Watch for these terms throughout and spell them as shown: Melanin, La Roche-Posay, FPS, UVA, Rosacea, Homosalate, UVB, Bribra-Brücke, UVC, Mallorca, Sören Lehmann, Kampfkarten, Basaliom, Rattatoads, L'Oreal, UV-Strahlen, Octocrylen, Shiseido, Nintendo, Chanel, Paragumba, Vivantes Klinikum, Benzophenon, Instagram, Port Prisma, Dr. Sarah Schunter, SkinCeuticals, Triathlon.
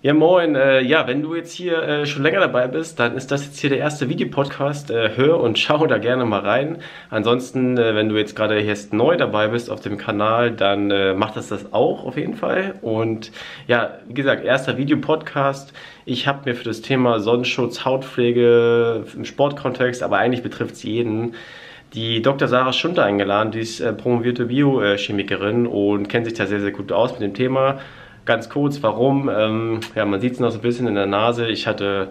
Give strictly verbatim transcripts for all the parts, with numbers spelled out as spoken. Ja, moin. Äh, ja, wenn du jetzt hier äh, schon länger dabei bist, dann ist das jetzt hier der erste Videopodcast. Äh, hör und schau da gerne mal rein. Ansonsten, äh, wenn du jetzt gerade erst neu dabei bist auf dem Kanal, dann äh, macht das das auch auf jeden Fall. Und ja, wie gesagt, erster Videopodcast. Ich habe mir für das Thema Sonnenschutz, Hautpflege im Sportkontext, aber eigentlich betrifft es jeden, die Doktor Sarah Schunter eingeladen. Die ist äh, promovierte Biochemikerin und kennt sich da sehr, sehr gut aus mit dem Thema. Ganz kurz, warum? Ähm, ja, man sieht es noch so ein bisschen in der Nase. Ich hatte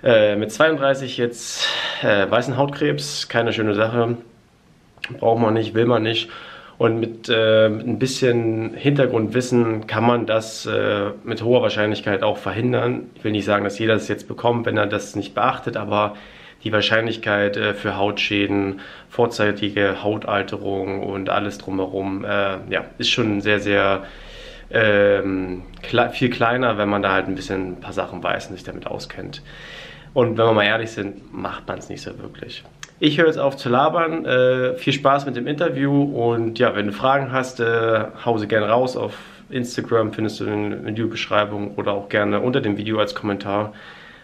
äh, mit zweiunddreißig jetzt äh, weißen Hautkrebs. Keine schöne Sache. Braucht man nicht, will man nicht. Und mit, äh, mit ein bisschen Hintergrundwissen kann man das äh, mit hoher Wahrscheinlichkeit auch verhindern. Ich will nicht sagen, dass jeder es jetzt bekommt, wenn er das nicht beachtet, aber die Wahrscheinlichkeit äh, für Hautschäden, vorzeitige Hautalterung und alles drumherum äh, ja, ist schon sehr, sehr Ähm, viel kleiner, wenn man da halt ein bisschen ein paar Sachen weiß und sich damit auskennt. Und wenn wir mal ehrlich sind, macht man es nicht so wirklich. Ich höre jetzt auf zu labern. Äh, viel Spaß mit dem Interview und ja, wenn du Fragen hast, äh, hau sie gerne raus. Auf Instagram findest du in der Videobeschreibung oder auch gerne unter dem Video als Kommentar.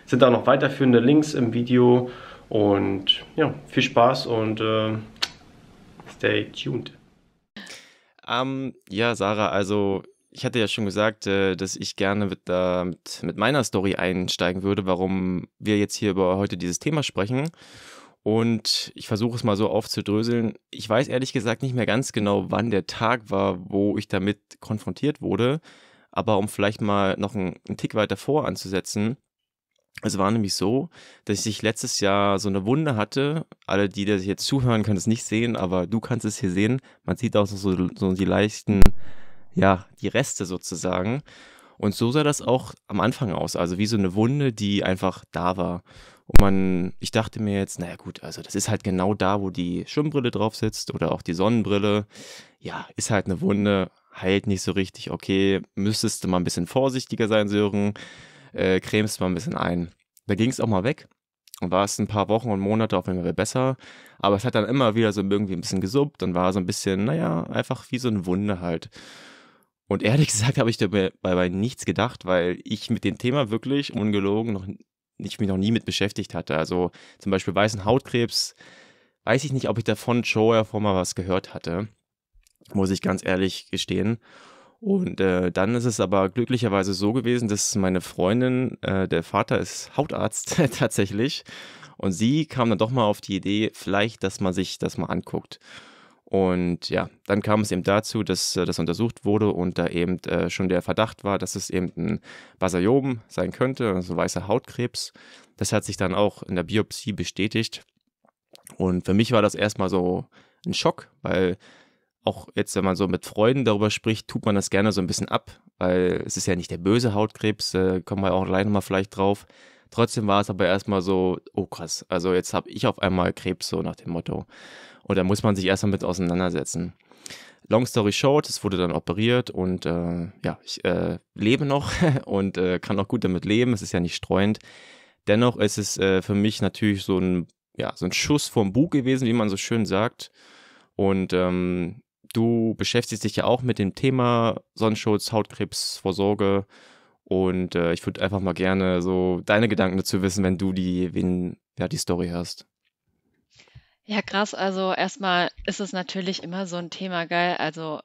Es sind auch noch weiterführende Links im Video und ja, viel Spaß und äh, stay tuned. Um, ja, Sarah, also ich hatte ja schon gesagt, dass ich gerne mit, äh, mit, mit meiner Story einsteigen würde, warum wir jetzt hier über heute dieses Thema sprechen. Und ich versuche es mal so aufzudröseln. Ich weiß ehrlich gesagt nicht mehr ganz genau, wann der Tag war, wo ich damit konfrontiert wurde. Aber um vielleicht mal noch einen, einen Tick weiter vor anzusetzen. Es war nämlich so, dass ich letztes Jahr so eine Wunde hatte. Alle, die das jetzt zuhören, können es nicht sehen, aber du kannst es hier sehen. Man sieht auch so, so die leichten... ja, die Reste sozusagen. Und so sah das auch am Anfang aus. Also wie so eine Wunde, die einfach da war. Und man, ich dachte mir jetzt, naja gut, also das ist halt genau da, wo die Schwimmbrille drauf sitzt oder auch die Sonnenbrille. Ja, ist halt eine Wunde, heilt nicht so richtig. Okay, müsstest du mal ein bisschen vorsichtiger sein, Sören. Äh, cremst mal ein bisschen ein. Da ging es auch mal weg. Und war es ein paar Wochen und Monate auf jeden Fall besser. Aber es hat dann immer wieder so irgendwie ein bisschen gesuppt und war so ein bisschen, naja, einfach wie so eine Wunde halt. Und ehrlich gesagt habe ich dabei bei nichts gedacht, weil ich mit dem Thema wirklich, ungelogen, noch, ich mich noch nie mit beschäftigt hatte. Also zum Beispiel weißen Hautkrebs, weiß ich nicht, ob ich davon schon vorher mal was gehört hatte, muss ich ganz ehrlich gestehen. Und äh, dann ist es aber glücklicherweise so gewesen, dass meine Freundin, äh, der Vater ist Hautarzt tatsächlich, und sie kam dann doch mal auf die Idee, vielleicht, dass man sich das mal anguckt. Und ja, dann kam es eben dazu, dass das untersucht wurde und da eben äh, schon der Verdacht war, dass es eben ein Basaliom sein könnte, also weißer Hautkrebs. Das hat sich dann auch in der Biopsie bestätigt. Und für mich war das erstmal so ein Schock, weil auch jetzt, wenn man so mit Freunden darüber spricht, tut man das gerne so ein bisschen ab, weil es ist ja nicht der böse Hautkrebs, äh, kommen wir auch gleich nochmal vielleicht drauf. Trotzdem war es aber erstmal so, oh krass, also jetzt habe ich auf einmal Krebs, so nach dem Motto. Und da muss man sich erstmal mit auseinandersetzen. Long story short, es wurde dann operiert und äh, ja, ich äh, lebe noch und äh, kann auch gut damit leben, es ist ja nicht streuend. Dennoch ist es äh, für mich natürlich so ein, ja, so ein Schuss vom Bug gewesen, wie man so schön sagt. Und ähm, du beschäftigst dich ja auch mit dem Thema Sonnenschutz, Hautkrebsvorsorge. Und äh, ich würde einfach mal gerne so deine Gedanken dazu wissen, wenn du die, wenn, ja, die Story hörst. Ja, krass. Also erstmal ist es natürlich immer so ein Thema, geil. Also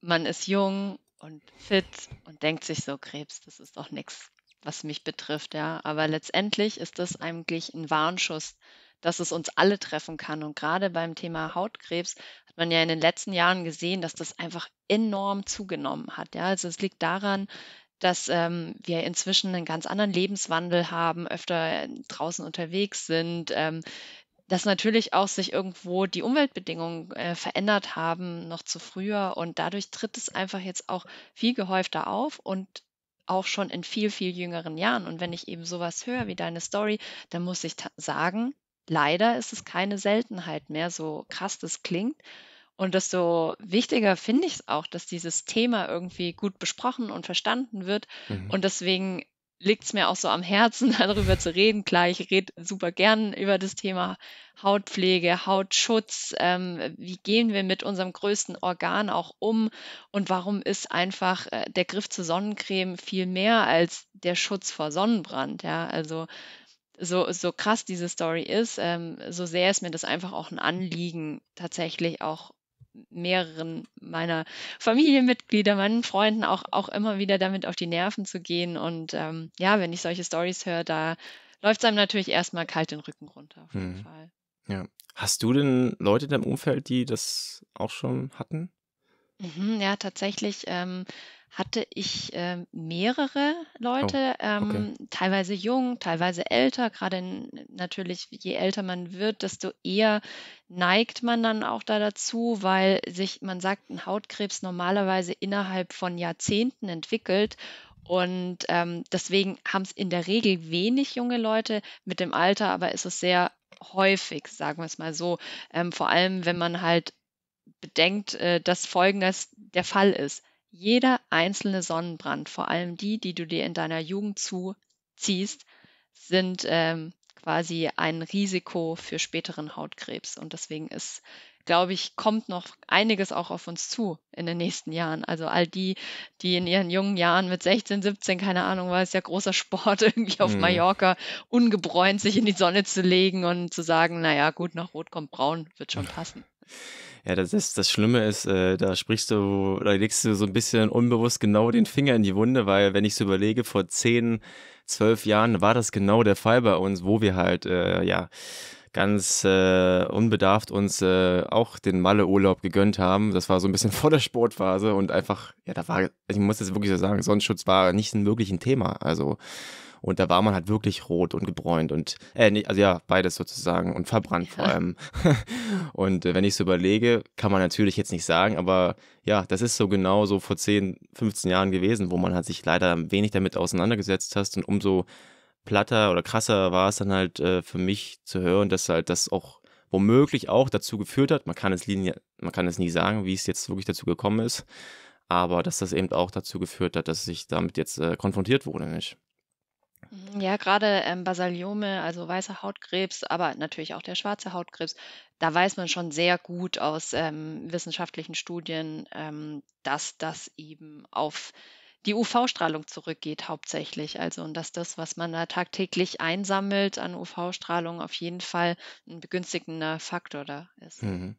man ist jung und fit und denkt sich so, Krebs, das ist doch nichts, was mich betrifft, ja. Aber letztendlich ist das eigentlich ein Warnschuss, dass es uns alle treffen kann. Und gerade beim Thema Hautkrebs hat man ja in den letzten Jahren gesehen, dass das einfach enorm zugenommen hat, ja. Also es liegt daran, dass ähm, wir inzwischen einen ganz anderen Lebenswandel haben, öfter draußen unterwegs sind, ähm, dass natürlich auch sich irgendwo die Umweltbedingungen äh, verändert haben, noch zu früher. Und dadurch tritt es einfach jetzt auch viel gehäufter auf und auch schon in viel, viel jüngeren Jahren. Und wenn ich eben sowas höre wie deine Story, dann muss ich sagen, leider ist es keine Seltenheit mehr, so krass das klingt. Und desto wichtiger finde ich es auch, dass dieses Thema irgendwie gut besprochen und verstanden wird. Mhm. Und deswegen liegt es mir auch so am Herzen, darüber zu reden. Klar, ich rede super gern über das Thema Hautpflege, Hautschutz. Ähm, wie gehen wir mit unserem größten Organ auch um? Und warum ist einfach äh, der Griff zur Sonnencreme viel mehr als der Schutz vor Sonnenbrand? Ja, also so, so krass diese Story ist, ähm, so sehr ist mir das einfach auch ein Anliegen, tatsächlich auch mehreren meiner Familienmitglieder, meinen Freunden auch, auch immer wieder damit auf die Nerven zu gehen. Und ähm, ja, wenn ich solche Storys höre, da läuft es einem natürlich erstmal kalt den Rücken runter. Auf jeden hm. Fall. Ja. Hast du denn Leute in deinem Umfeld, die das auch schon hatten? Mhm, ja, tatsächlich ähm, hatte ich ähm, mehrere Leute, oh, okay. ähm, teilweise jung, teilweise älter. Gerade natürlich, je älter man wird, desto eher neigt man dann auch da dazu, weil sich, man sagt, ein Hautkrebs normalerweise innerhalb von Jahrzehnten entwickelt. Und ähm, deswegen haben es in der Regel wenig junge Leute. Mit dem Alter aber ist es sehr häufig, sagen wir es mal so. Ähm, vor allem, wenn man halt bedenkt, dass Folgendes der Fall ist. Jeder einzelne Sonnenbrand, vor allem die, die du dir in deiner Jugend zuziehst, sind ähm, quasi ein Risiko für späteren Hautkrebs. Und deswegen ist, glaube ich, kommt noch einiges auch auf uns zu in den nächsten Jahren. Also all die, die in ihren jungen Jahren mit sechzehn, siebzehn, keine Ahnung, war es ja großer Sport, irgendwie auf mhm. Mallorca ungebräunt sich in die Sonne zu legen und zu sagen, naja, gut, nach Rot kommt Braun, wird schon passen. Ja, das ist, das Schlimme ist, äh, da sprichst du, da legst du so ein bisschen unbewusst genau den Finger in die Wunde, weil wenn ich so überlege, vor zehn, zwölf Jahren war das genau der Fall bei uns, wo wir halt, äh, ja, ganz äh, unbedarft uns äh, auch den Malle-Urlaub gegönnt haben. Das war so ein bisschen vor der Sportphase und einfach, ja, da war, ich muss jetzt wirklich so sagen, Sonnenschutz war nicht wirklich ein Thema, also. Und da war man halt wirklich rot und gebräunt und, äh, nee, also ja, beides sozusagen und verbrannt vor allem. Und äh, wenn ich so überlege, kann man natürlich jetzt nicht sagen, aber ja, das ist so genau so vor zehn, fünfzehn Jahren gewesen, wo man halt sich leider wenig damit auseinandergesetzt hast und umso platter oder krasser war es dann halt äh, für mich zu hören, dass halt das auch womöglich auch dazu geführt hat, man kann es, linear, man kann es nie sagen, wie es jetzt wirklich dazu gekommen ist, aber dass das eben auch dazu geführt hat, dass ich damit jetzt äh, konfrontiert wurde, nicht? Ja, gerade ähm, Basaliome, also weißer Hautkrebs, aber natürlich auch der schwarze Hautkrebs, da weiß man schon sehr gut aus ähm, wissenschaftlichen Studien, ähm, dass das eben auf die U V-Strahlung zurückgeht hauptsächlich. Also und dass das, was man da tagtäglich einsammelt an U V-Strahlung, auf jeden Fall ein begünstigender Faktor da ist. Mhm.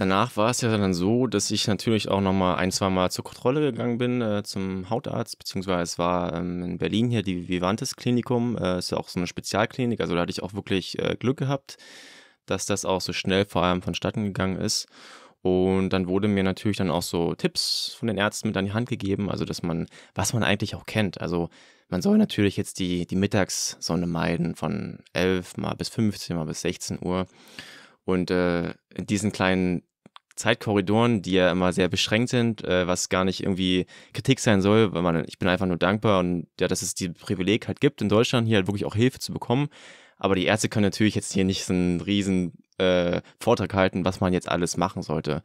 Danach war es ja dann so, dass ich natürlich auch nochmal ein, zwei Mal zur Kontrolle gegangen bin, äh, zum Hautarzt, beziehungsweise es war ähm, in Berlin hier die Vivantes Klinikum, äh, ist ja auch so eine Spezialklinik, also da hatte ich auch wirklich äh, Glück gehabt, dass das auch so schnell vor allem vonstatten gegangen ist. Und dann wurde mir natürlich dann auch so Tipps von den Ärzten mit an die Hand gegeben, also dass man, was man eigentlich auch kennt. Also man soll natürlich jetzt die, die Mittagssonne meiden von elf mal bis fünfzehn mal bis sechzehn Uhr. Und äh, in diesen kleinen Zeitkorridoren, die ja immer sehr beschränkt sind, äh, was gar nicht irgendwie Kritik sein soll, weil man, ich bin einfach nur dankbar und ja, dass es die Privileg halt gibt in Deutschland, hier halt wirklich auch Hilfe zu bekommen. Aber die Ärzte können natürlich jetzt hier nicht so einen riesen äh, Vortrag halten, was man jetzt alles machen sollte.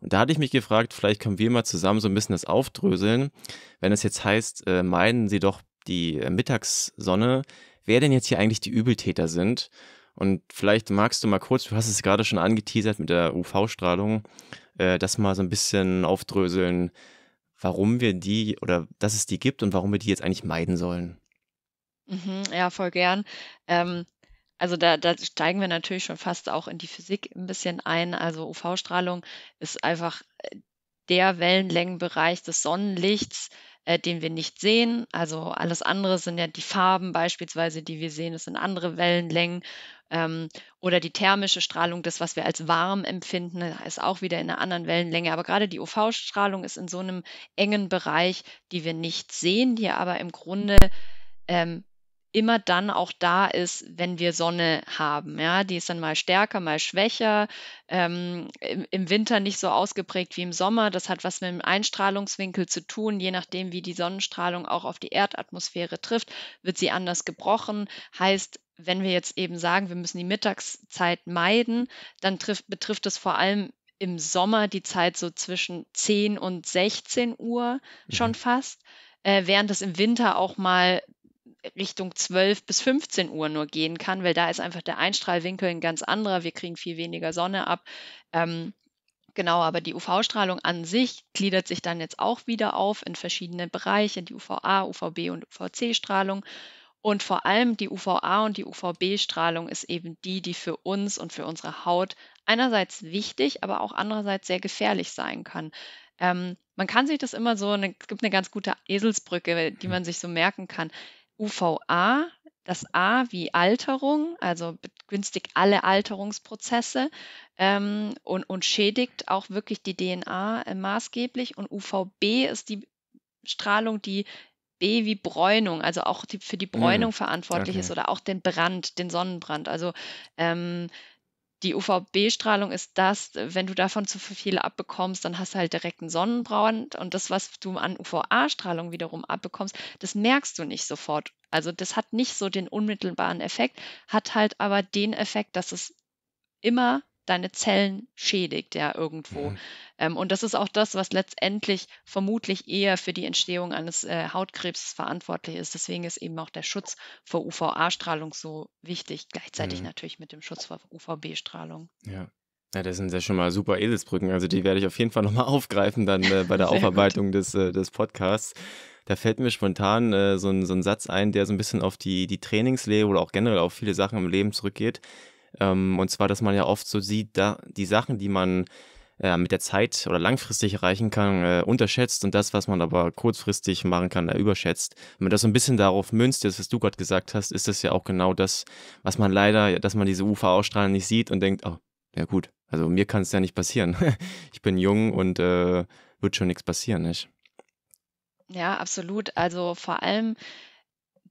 Und da hatte ich mich gefragt, vielleicht können wir mal zusammen so ein bisschen das aufdröseln. Wenn es jetzt heißt, äh, meiden Sie doch die äh, Mittagssonne, wer denn jetzt hier eigentlich die Übeltäter sind? Und vielleicht magst du mal kurz, du hast es gerade schon angeteasert mit der U V-Strahlung, äh, das mal so ein bisschen aufdröseln, warum wir die oder dass es die gibt und warum wir die jetzt eigentlich meiden sollen. Mhm, ja, voll gern. Ähm, also da, da steigen wir natürlich schon fast auch in die Physik ein bisschen ein. Also U V-Strahlung ist einfach der Wellenlängenbereich des Sonnenlichts, den wir nicht sehen. Also alles andere sind ja die Farben beispielsweise, die wir sehen, das sind andere Wellenlängen ähm, oder die thermische Strahlung, das, was wir als warm empfinden, ist auch wieder in einer anderen Wellenlänge. Aber gerade die U V-Strahlung ist in so einem engen Bereich, die wir nicht sehen, die aber im Grunde ähm, immer dann auch da ist, wenn wir Sonne haben. Ja, die ist dann mal stärker, mal schwächer, ähm, im, im Winter nicht so ausgeprägt wie im Sommer. Das hat was mit dem Einstrahlungswinkel zu tun. Je nachdem, wie die Sonnenstrahlung auch auf die Erdatmosphäre trifft, wird sie anders gebrochen. Heißt, wenn wir jetzt eben sagen, wir müssen die Mittagszeit meiden, dann trifft, betrifft es vor allem im Sommer die Zeit so zwischen zehn und sechzehn Uhr schon fast. äh, während es im Winter auch mal Richtung zwölf bis fünfzehn Uhr nur gehen kann, weil da ist einfach der Einstrahlwinkel ein ganz anderer. Wir kriegen viel weniger Sonne ab. Ähm, genau, aber die U V-Strahlung an sich gliedert sich dann jetzt auch wieder auf in verschiedene Bereiche, die U V A, U V B und U V C-Strahlung. Und vor allem die U V A und die U V B-Strahlung ist eben die, die für uns und für unsere Haut einerseits wichtig, aber auch andererseits sehr gefährlich sein kann. Ähm, man kann sich das immer so, eine, es gibt eine ganz gute Eselsbrücke, die man sich so merken kann. U V A, das A wie Alterung, also begünstigt alle Alterungsprozesse ähm, und, und schädigt auch wirklich die D N A äh, maßgeblich. Und U V B ist die Strahlung, die B wie Bräunung, also auch die, für die Bräunung verantwortlich okay. ist oder auch den Brand, den Sonnenbrand. Also ähm, die U V B-Strahlung ist das, wenn du davon zu viel abbekommst, dann hast du halt direkt einen Sonnenbrand. Und das, was du an U V A-Strahlung wiederum abbekommst, das merkst du nicht sofort. Also das hat nicht so den unmittelbaren Effekt, hat halt aber den Effekt, dass es immer deine Zellen schädigt, ja, irgendwo. Mhm. Ähm, und das ist auch das, was letztendlich vermutlich eher für die Entstehung eines äh, Hautkrebses verantwortlich ist. Deswegen ist eben auch der Schutz vor U V A-Strahlung so wichtig, gleichzeitig mhm. natürlich mit dem Schutz vor U V B-Strahlung. Ja. Ja, das sind ja schon mal super Eselsbrücken. Also die werde ich auf jeden Fall nochmal aufgreifen dann äh, bei der Aufarbeitung des, äh, des Podcasts. Da fällt mir spontan äh, so, ein, so ein Satz ein, der so ein bisschen auf die, die Trainingslehre oder auch generell auf viele Sachen im Leben zurückgeht. Ähm, und zwar, dass man ja oft so sieht, da die Sachen, die man äh, mit der Zeit oder langfristig erreichen kann, äh, unterschätzt und das, was man aber kurzfristig machen kann, äh, überschätzt. Wenn man das so ein bisschen darauf münzt, das, was du gerade gesagt hast, ist das ja auch genau das, was man leider, dass man diese U V-Ausstrahlung nicht sieht und denkt, oh, ja gut, also mir kann es ja nicht passieren. Ich bin jung und äh, wird schon nichts passieren, nicht? Ja, absolut. Also vor allem,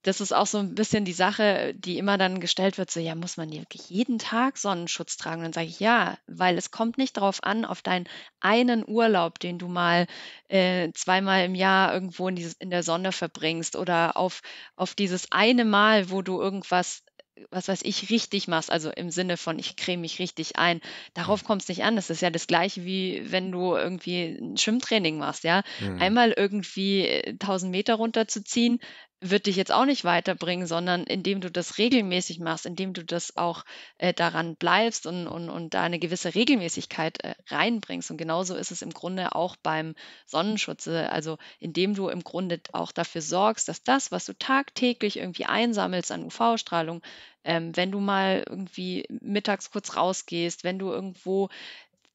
das ist auch so ein bisschen die Sache, die immer dann gestellt wird, so, ja, muss man wirklich jeden Tag Sonnenschutz tragen? Und dann sage ich, ja, weil es kommt nicht darauf an, auf deinen einen Urlaub, den du mal äh, zweimal im Jahr irgendwo in, dieses, in der Sonne verbringst oder auf, auf dieses eine Mal, wo du irgendwas, was weiß ich, richtig machst, also im Sinne von, ich creme mich richtig ein. Darauf kommt es nicht an. Das ist ja das Gleiche, wie wenn du irgendwie ein Schwimmtraining machst, ja. Mhm. Einmal irgendwie tausend Meter runterzuziehen, wird dich jetzt auch nicht weiterbringen, sondern indem du das regelmäßig machst, indem du das auch äh, daran bleibst und, und, und da eine gewisse Regelmäßigkeit äh, reinbringst. Und genauso ist es im Grunde auch beim Sonnenschutz. Also indem du im Grunde auch dafür sorgst, dass das, was du tagtäglich irgendwie einsammelst an U V-Strahlung, ähm, wenn du mal irgendwie mittags kurz rausgehst, wenn du irgendwo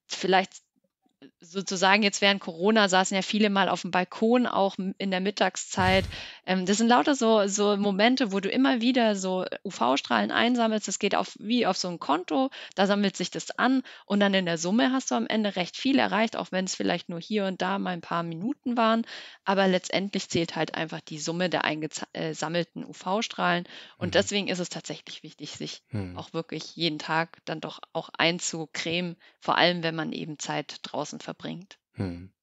vielleicht sozusagen jetzt während Corona saßen ja viele mal auf dem Balkon, auch in der Mittagszeit. Das sind lauter so, so Momente, wo du immer wieder so U V-Strahlen einsammelst. Das geht auf, wie auf so ein Konto, da sammelt sich das an und dann in der Summe hast du am Ende recht viel erreicht, auch wenn es vielleicht nur hier und da mal ein paar Minuten waren. Aber letztendlich zählt halt einfach die Summe der eingesammelten U V-Strahlen und mhm. deswegen ist es tatsächlich wichtig, sich mhm. auch wirklich jeden Tag dann doch auch einzucremen, vor allem wenn man eben Zeit draußen verbringt. Hm.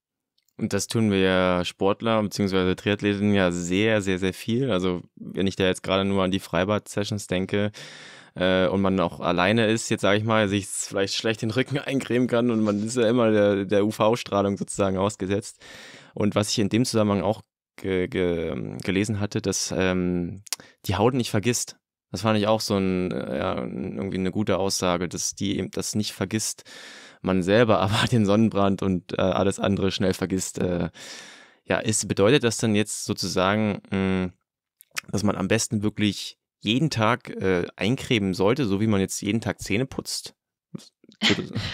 Und das tun wir ja Sportler bzw. Triathleten ja sehr, sehr, sehr viel. Also wenn ich da jetzt gerade nur an die Freibad-Sessions denke äh, und man auch alleine ist, jetzt sage ich mal, sich vielleicht schlecht den Rücken eincremen kann und man ist ja immer der, der U V-Strahlung sozusagen ausgesetzt. Und was ich in dem Zusammenhang auch ge- ge- gelesen hatte, dass ähm, die Haut nicht vergisst. Das fand ich auch so ein, ja, irgendwie eine gute Aussage, dass die eben das nicht vergisst, man selber aber den Sonnenbrand und äh, alles andere schnell vergisst. Äh, ja, ist, bedeutet das dann jetzt sozusagen, mh, dass man am besten wirklich jeden Tag äh, eincremen sollte, so wie man jetzt jeden Tag Zähne putzt?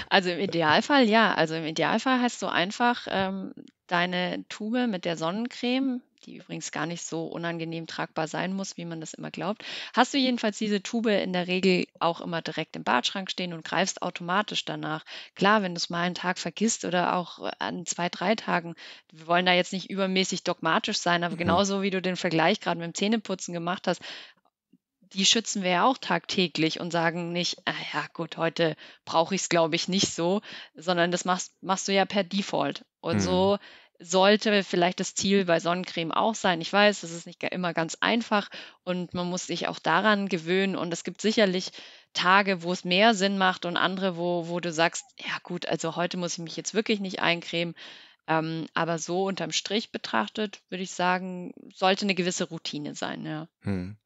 Also im Idealfall, ja. Also im Idealfall heißt so einfach, ähm, deine Tube mit der Sonnencreme, die übrigens gar nicht so unangenehm tragbar sein muss, wie man das immer glaubt, hast du jedenfalls diese Tube in der Regel auch immer direkt im Badschrank stehen und greifst automatisch danach. Klar, wenn du es mal einen Tag vergisst oder auch an zwei, drei Tagen, wir wollen da jetzt nicht übermäßig dogmatisch sein, aber mhm. genauso wie du den Vergleich gerade mit dem Zähneputzen gemacht hast, die schützen wir ja auch tagtäglich und sagen nicht, ah ja gut, heute brauche ich es glaube ich nicht so, sondern das machst, machst du ja per Default. Und mhm. so sollte vielleicht das Ziel bei Sonnencreme auch sein. Ich weiß, das ist nicht immer ganz einfach und man muss sich auch daran gewöhnen und es gibt sicherlich Tage, wo es mehr Sinn macht und andere, wo, wo du sagst, ja gut, also heute muss ich mich jetzt wirklich nicht eincremen. Ähm, aber so unterm Strich betrachtet, würde ich sagen, sollte eine gewisse Routine sein, ja. Hm.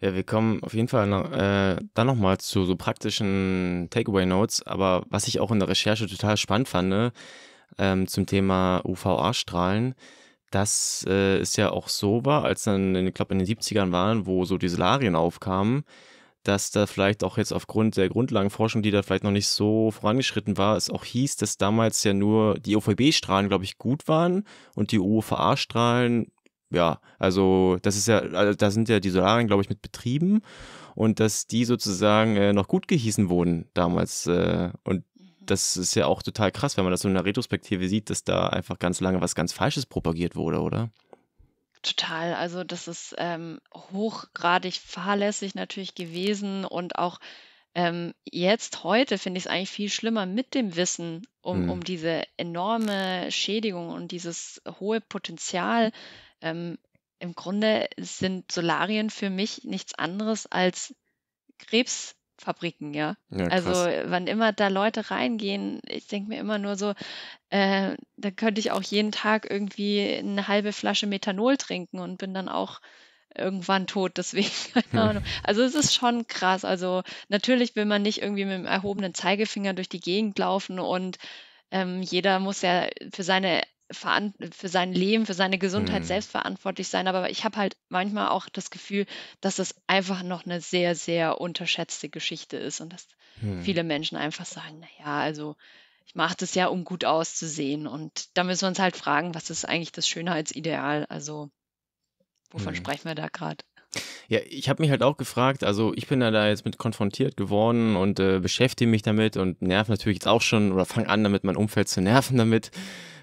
Ja, wir kommen auf jeden Fall noch, äh, dann nochmal zu so praktischen Takeaway-Notes. Aber was ich auch in der Recherche total spannend fand, ähm, zum Thema U V A-Strahlen, das äh, ist ja auch so war, als dann, ich glaube, in den siebzigern waren, wo so die Solarien aufkamen, dass da vielleicht auch jetzt aufgrund der Grundlagenforschung, die da vielleicht noch nicht so vorangeschritten war, es auch hieß, dass damals ja nur die U V B-Strahlen, glaube ich, gut waren und die U V A-Strahlen, ja, also das ist ja, also da sind ja die Solarien, glaube ich, mit betrieben und dass die sozusagen äh, noch gut gehießen wurden damals äh, und das ist ja auch total krass, wenn man das so in der Retrospektive sieht, dass da einfach ganz lange was ganz Falsches propagiert wurde, oder? Total, also das ist ähm, hochgradig fahrlässig natürlich gewesen und auch ähm, jetzt, heute finde ich es eigentlich viel schlimmer mit dem Wissen um, mhm. um diese enorme Schädigung und dieses hohe Potenzial. Ähm, im Grunde sind Solarien für mich nichts anderes als Krebs. Fabriken, ja. ja also wann immer da Leute reingehen, ich denke mir immer nur so, äh, da könnte ich auch jeden Tag irgendwie eine halbe Flasche Methanol trinken und bin dann auch irgendwann tot, deswegen, keine Ahnung. Also es ist schon krass, also natürlich will man nicht irgendwie mit dem erhobenen Zeigefinger durch die Gegend laufen und ähm, jeder muss ja für seine für sein Leben, für seine Gesundheit mhm. selbst verantwortlich sein, aber ich habe halt manchmal auch das Gefühl, dass das einfach noch eine sehr, sehr unterschätzte Geschichte ist und dass mhm. viele Menschen einfach sagen, naja, also ich mache das ja, um gut auszusehen und da müssen wir uns halt fragen, was ist eigentlich das Schönheitsideal, also wovon mhm. sprechen wir da gerade? Ja, ich habe mich halt auch gefragt, also ich bin da, da jetzt mit konfrontiert geworden und äh, beschäftige mich damit und nerv natürlich jetzt auch schon oder fange an, damit mein Umfeld zu nerven damit,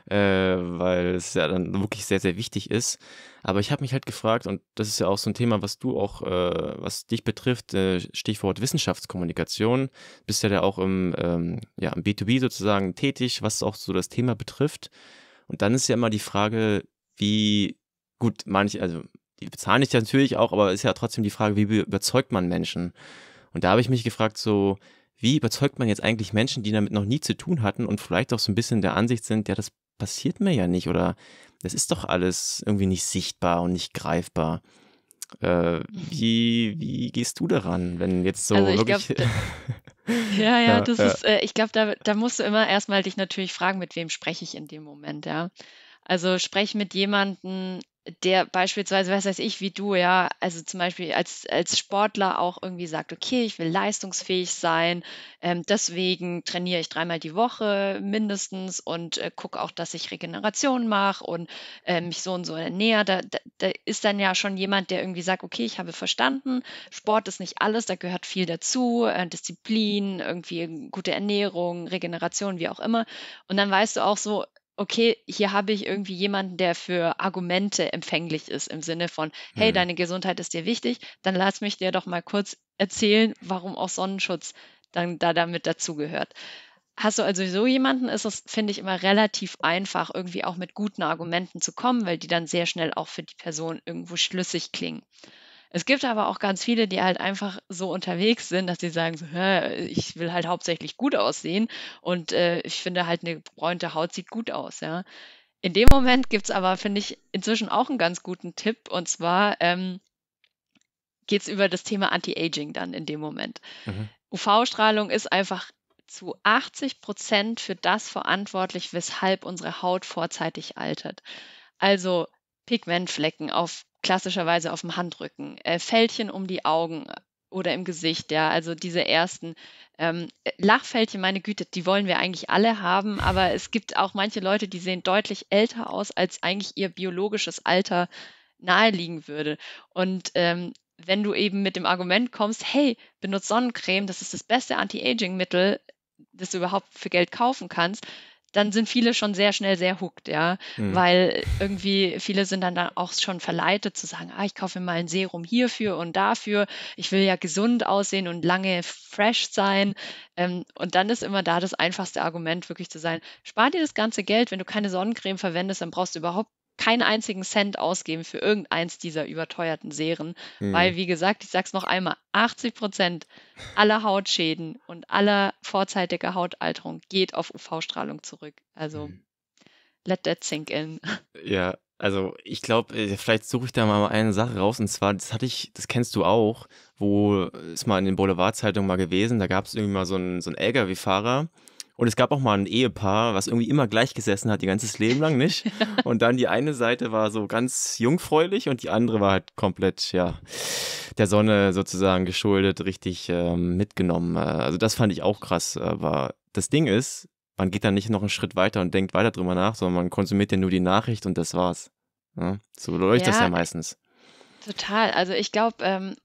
äh, weil es ja dann wirklich sehr, sehr wichtig ist. Aber ich habe mich halt gefragt und das ist ja auch so ein Thema, was du auch, äh, was dich betrifft, äh, Stichwort Wissenschaftskommunikation, bist ja da auch im, ähm, ja, im B zwei B sozusagen tätig, was auch so das Thema betrifft. Und dann ist ja immer die Frage, wie gut manche, also die bezahlen dich natürlich auch, aber ist ja trotzdem die Frage, wie überzeugt man Menschen? Und da habe ich mich gefragt, so, wie überzeugt man jetzt eigentlich Menschen, die damit noch nie zu tun hatten und vielleicht auch so ein bisschen der Ansicht sind, ja, das passiert mir ja nicht oder das ist doch alles irgendwie nicht sichtbar und nicht greifbar. Äh, wie, wie gehst du daran, wenn jetzt so also ich wirklich... Glaub, Ja, ja, das ja, ist, äh, ich glaube, da, da musst du immer erstmal dich natürlich fragen, mit wem spreche ich in dem Moment, ja. Also sprech mit jemandem, der beispielsweise, was weiß ich, wie du, ja, also zum Beispiel als, als Sportler auch irgendwie sagt, okay, ich will leistungsfähig sein, ähm, deswegen trainiere ich dreimal die Woche mindestens und äh, gucke auch, dass ich Regeneration mache und äh, mich so und so ernähre. Da, da, da ist dann ja schon jemand, der irgendwie sagt, okay, ich habe verstanden, Sport ist nicht alles, da gehört viel dazu, äh, Disziplin, irgendwie gute Ernährung, Regeneration, wie auch immer. Und dann weißt du auch so, okay, hier habe ich irgendwie jemanden, der für Argumente empfänglich ist, im Sinne von, hey, mhm. deine Gesundheit ist dir wichtig, dann lass mich dir doch mal kurz erzählen, warum auch Sonnenschutz dann da damit dazugehört. Hast du also so jemanden, ist es, finde ich, immer relativ einfach, irgendwie auch mit guten Argumenten zu kommen, weil die dann sehr schnell auch für die Person irgendwo schlüssig klingen. Es gibt aber auch ganz viele, die halt einfach so unterwegs sind, dass sie sagen, so, hä, ich will halt hauptsächlich gut aussehen und äh, ich finde halt, eine gebräunte Haut sieht gut aus. Ja. In dem Moment gibt es aber, finde ich, inzwischen auch einen ganz guten Tipp und zwar ähm, geht es über das Thema Anti-Aging dann in dem Moment. Mhm. U V-Strahlung ist einfach zu achtzig Prozent für das verantwortlich, weshalb unsere Haut vorzeitig altert. Also Pigmentflecken auf klassischerweise auf dem Handrücken, äh, Fältchen um die Augen oder im Gesicht, ja, also diese ersten ähm, Lachfältchen, meine Güte, die wollen wir eigentlich alle haben, aber es gibt auch manche Leute, die sehen deutlich älter aus, als eigentlich ihr biologisches Alter naheliegen würde. Und ähm, wenn du eben mit dem Argument kommst, hey, benutzt Sonnencreme, das ist das beste Anti-Aging-Mittel, das du überhaupt für Geld kaufen kannst, dann sind viele schon sehr schnell sehr hooked, ja, mhm. weil irgendwie viele sind dann auch schon verleitet zu sagen, ah, ich kaufe mir mal ein Serum hierfür und dafür, ich will ja gesund aussehen und lange fresh sein ähm, und dann ist immer da das einfachste Argument wirklich zu sein, spar dir das ganze Geld, wenn du keine Sonnencreme verwendest, dann brauchst du überhaupt keinen einzigen Cent ausgeben für irgendeins dieser überteuerten Serien, mhm. weil wie gesagt, ich sag's noch einmal, achtzig Prozent aller Hautschäden und aller vorzeitiger Hautalterung geht auf U V-Strahlung zurück. Also mhm. let that sink in. Ja, also ich glaube, vielleicht suche ich da mal eine Sache raus, und zwar, das hatte ich, das kennst du auch, wo ist mal in den Boulevardzeitungen mal gewesen, da gab es irgendwie mal so einen, so einen L K W-Fahrer, und es gab auch mal ein Ehepaar, was irgendwie immer gleich gesessen hat, ihr ganzes Leben lang, nicht? Und dann die eine Seite war so ganz jungfräulich und die andere war halt komplett, ja, der Sonne sozusagen geschuldet, richtig ähm, mitgenommen. Also das fand ich auch krass. Aber das Ding ist, man geht dann nicht noch einen Schritt weiter und denkt weiter drüber nach, sondern man konsumiert ja nur die Nachricht und das war's. Ja? So läuft das ja meistens. Total. Also ich glaube, ähm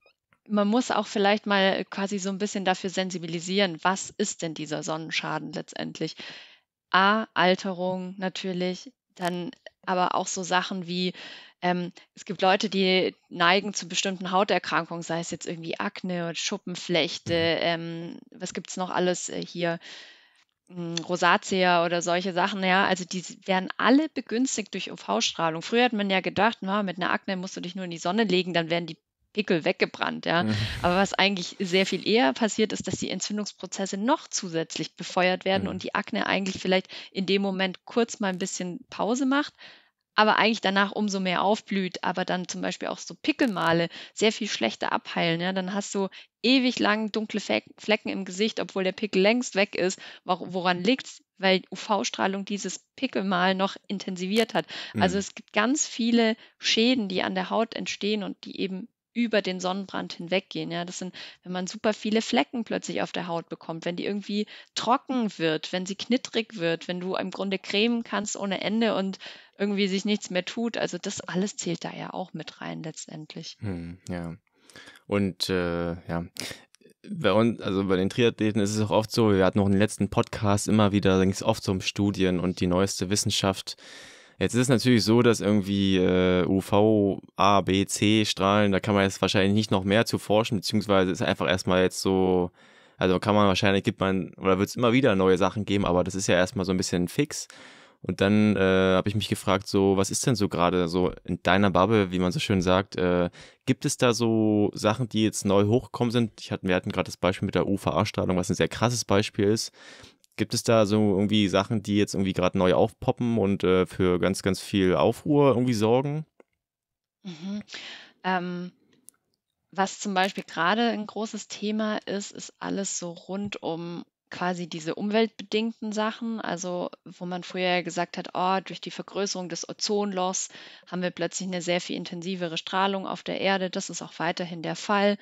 man muss auch vielleicht mal quasi so ein bisschen dafür sensibilisieren, was ist denn dieser Sonnenschaden letztendlich? A, Alterung natürlich, dann aber auch so Sachen wie, ähm, es gibt Leute, die neigen zu bestimmten Hauterkrankungen, sei es jetzt irgendwie Akne und Schuppenflechte, ähm, was gibt es noch alles äh, hier, Rosacea oder solche Sachen, ja, also die werden alle begünstigt durch U V-Strahlung. Früher hat man ja gedacht, na, mit einer Akne musst du dich nur in die Sonne legen, dann werden die Pickel weggebrannt, ja. Mhm. Aber was eigentlich sehr viel eher passiert, ist, dass die Entzündungsprozesse noch zusätzlich befeuert werden, mhm, und die Akne eigentlich vielleicht in dem Moment kurz mal ein bisschen Pause macht, aber eigentlich danach umso mehr aufblüht, aber dann zum Beispiel auch so Pickelmale sehr viel schlechter abheilen, ja. Dann hast du ewig lang dunkle Flecken im Gesicht, obwohl der Pickel längst weg ist. Woran liegt's? Weil U V-Strahlung dieses Pickelmal noch intensiviert hat. Mhm. Also es gibt ganz viele Schäden, die an der Haut entstehen und die eben über den Sonnenbrand hinweggehen. Ja, das sind, wenn man super viele Flecken plötzlich auf der Haut bekommt, wenn die irgendwie trocken wird, wenn sie knittrig wird, wenn du im Grunde cremen kannst ohne Ende und irgendwie sich nichts mehr tut. Also das alles zählt da ja auch mit rein letztendlich. Hm, ja. Und äh, ja, bei uns, also bei den Triathleten ist es auch oft so, wir hatten noch in den letzten Podcast immer wieder, da ging es oft um Studien und die neueste Wissenschaft. Jetzt ist es natürlich so, dass irgendwie äh, U V, A, B, C-Strahlen, da kann man jetzt wahrscheinlich nicht noch mehr zu forschen, beziehungsweise ist einfach erstmal jetzt so, also kann man wahrscheinlich, gibt man, oder wird es immer wieder neue Sachen geben, aber das ist ja erstmal so ein bisschen fix. Und dann äh, habe ich mich gefragt, so, was ist denn so gerade so in deiner Bubble, wie man so schön sagt, äh, gibt es da so Sachen, die jetzt neu hochgekommen sind? Ich hatte, wir hatten gerade das Beispiel mit der U V A-Strahlung, was ein sehr krasses Beispiel ist. Gibt es da so irgendwie Sachen, die jetzt irgendwie gerade neu aufpoppen und äh, für ganz, ganz viel Aufruhr irgendwie sorgen? Mhm. Ähm, was zum Beispiel gerade ein großes Thema ist, ist alles so rund um quasi diese umweltbedingten Sachen, also wo man früher gesagt hat, oh, durch die Vergrößerung des Ozonlochs haben wir plötzlich eine sehr viel intensivere Strahlung auf der Erde. Das ist auch weiterhin der Fall.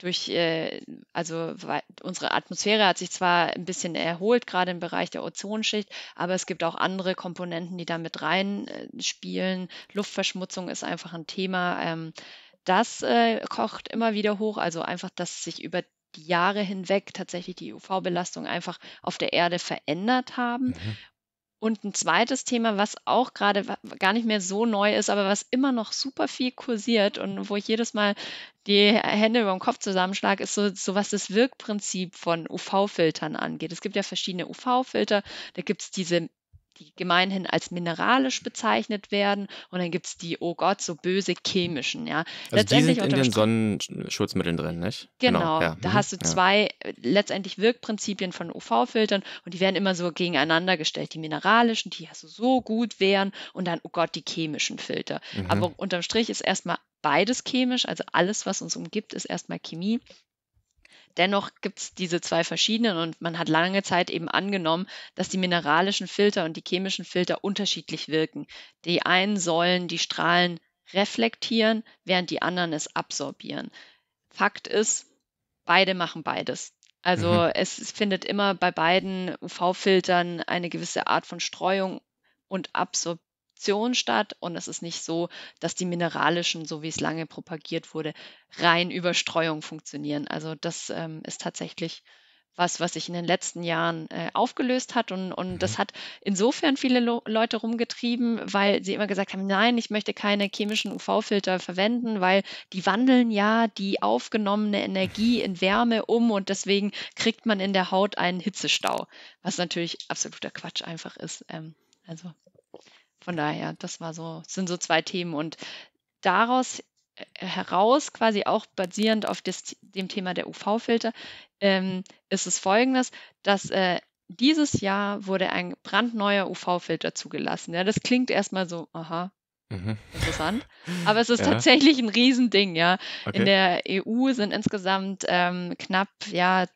Durch, äh, also unsere Atmosphäre hat sich zwar ein bisschen erholt, gerade im Bereich der Ozonschicht, aber es gibt auch andere Komponenten, die da mit rein äh, spielen. Luftverschmutzung ist einfach ein Thema. Ähm, das äh, kocht immer wieder hoch, also einfach, dass sich über die Jahre hinweg tatsächlich die U V-Belastung einfach auf der Erde verändert haben. Mhm. Und ein zweites Thema, was auch gerade gar nicht mehr so neu ist, aber was immer noch super viel kursiert und wo ich jedes Mal die Hände über den Kopf zusammenschlage, ist so, so was das Wirkprinzip von U V-Filtern angeht. Es gibt ja verschiedene U V-Filter, da gibt es diese, die gemeinhin als mineralisch bezeichnet werden, und dann gibt es die, oh Gott, so böse chemischen. Ja. Also letztendlich die sind in den Sonnenschutzmitteln drin, nicht? Genau, genau, ja, da hast du zwei ja. letztendlich Wirkprinzipien von U V-Filtern, und die werden immer so gegeneinander gestellt. Die mineralischen, die also so gut wären, und dann, oh Gott, die chemischen Filter. Mhm. Aber unterm Strich ist erstmal beides chemisch, also alles, was uns umgibt, ist erstmal Chemie. Dennoch gibt es diese zwei verschiedenen, und man hat lange Zeit eben angenommen, dass die mineralischen Filter und die chemischen Filter unterschiedlich wirken. Die einen sollen die Strahlen reflektieren, während die anderen es absorbieren. Fakt ist, beide machen beides. Also mhm. es findet immer bei beiden U V-Filtern eine gewisse Art von Streuung und Absorption statt, und es ist nicht so, dass die mineralischen, so wie es lange propagiert wurde, rein über Streuung funktionieren. Also das ähm, ist tatsächlich was, was sich in den letzten Jahren äh, aufgelöst hat, und, und mhm. das hat insofern viele Lo- Leute rumgetrieben, weil sie immer gesagt haben, nein, ich möchte keine chemischen U V-Filter verwenden, weil die wandeln ja die aufgenommene Energie in Wärme um, und deswegen kriegt man in der Haut einen Hitzestau, was natürlich absoluter Quatsch einfach ist. Ähm, also Von daher, das war so, sind so zwei Themen, und daraus äh, heraus, quasi auch basierend auf des, dem Thema der U V-Filter, ähm, ist es folgendes, dass äh, Dieses Jahr wurde ein brandneuer U V-Filter zugelassen. Ja, das klingt erstmal so, aha, mhm. interessant. Aber es ist ja. tatsächlich ein Riesending. Ja. Okay. In der E U sind insgesamt ähm, knapp ja,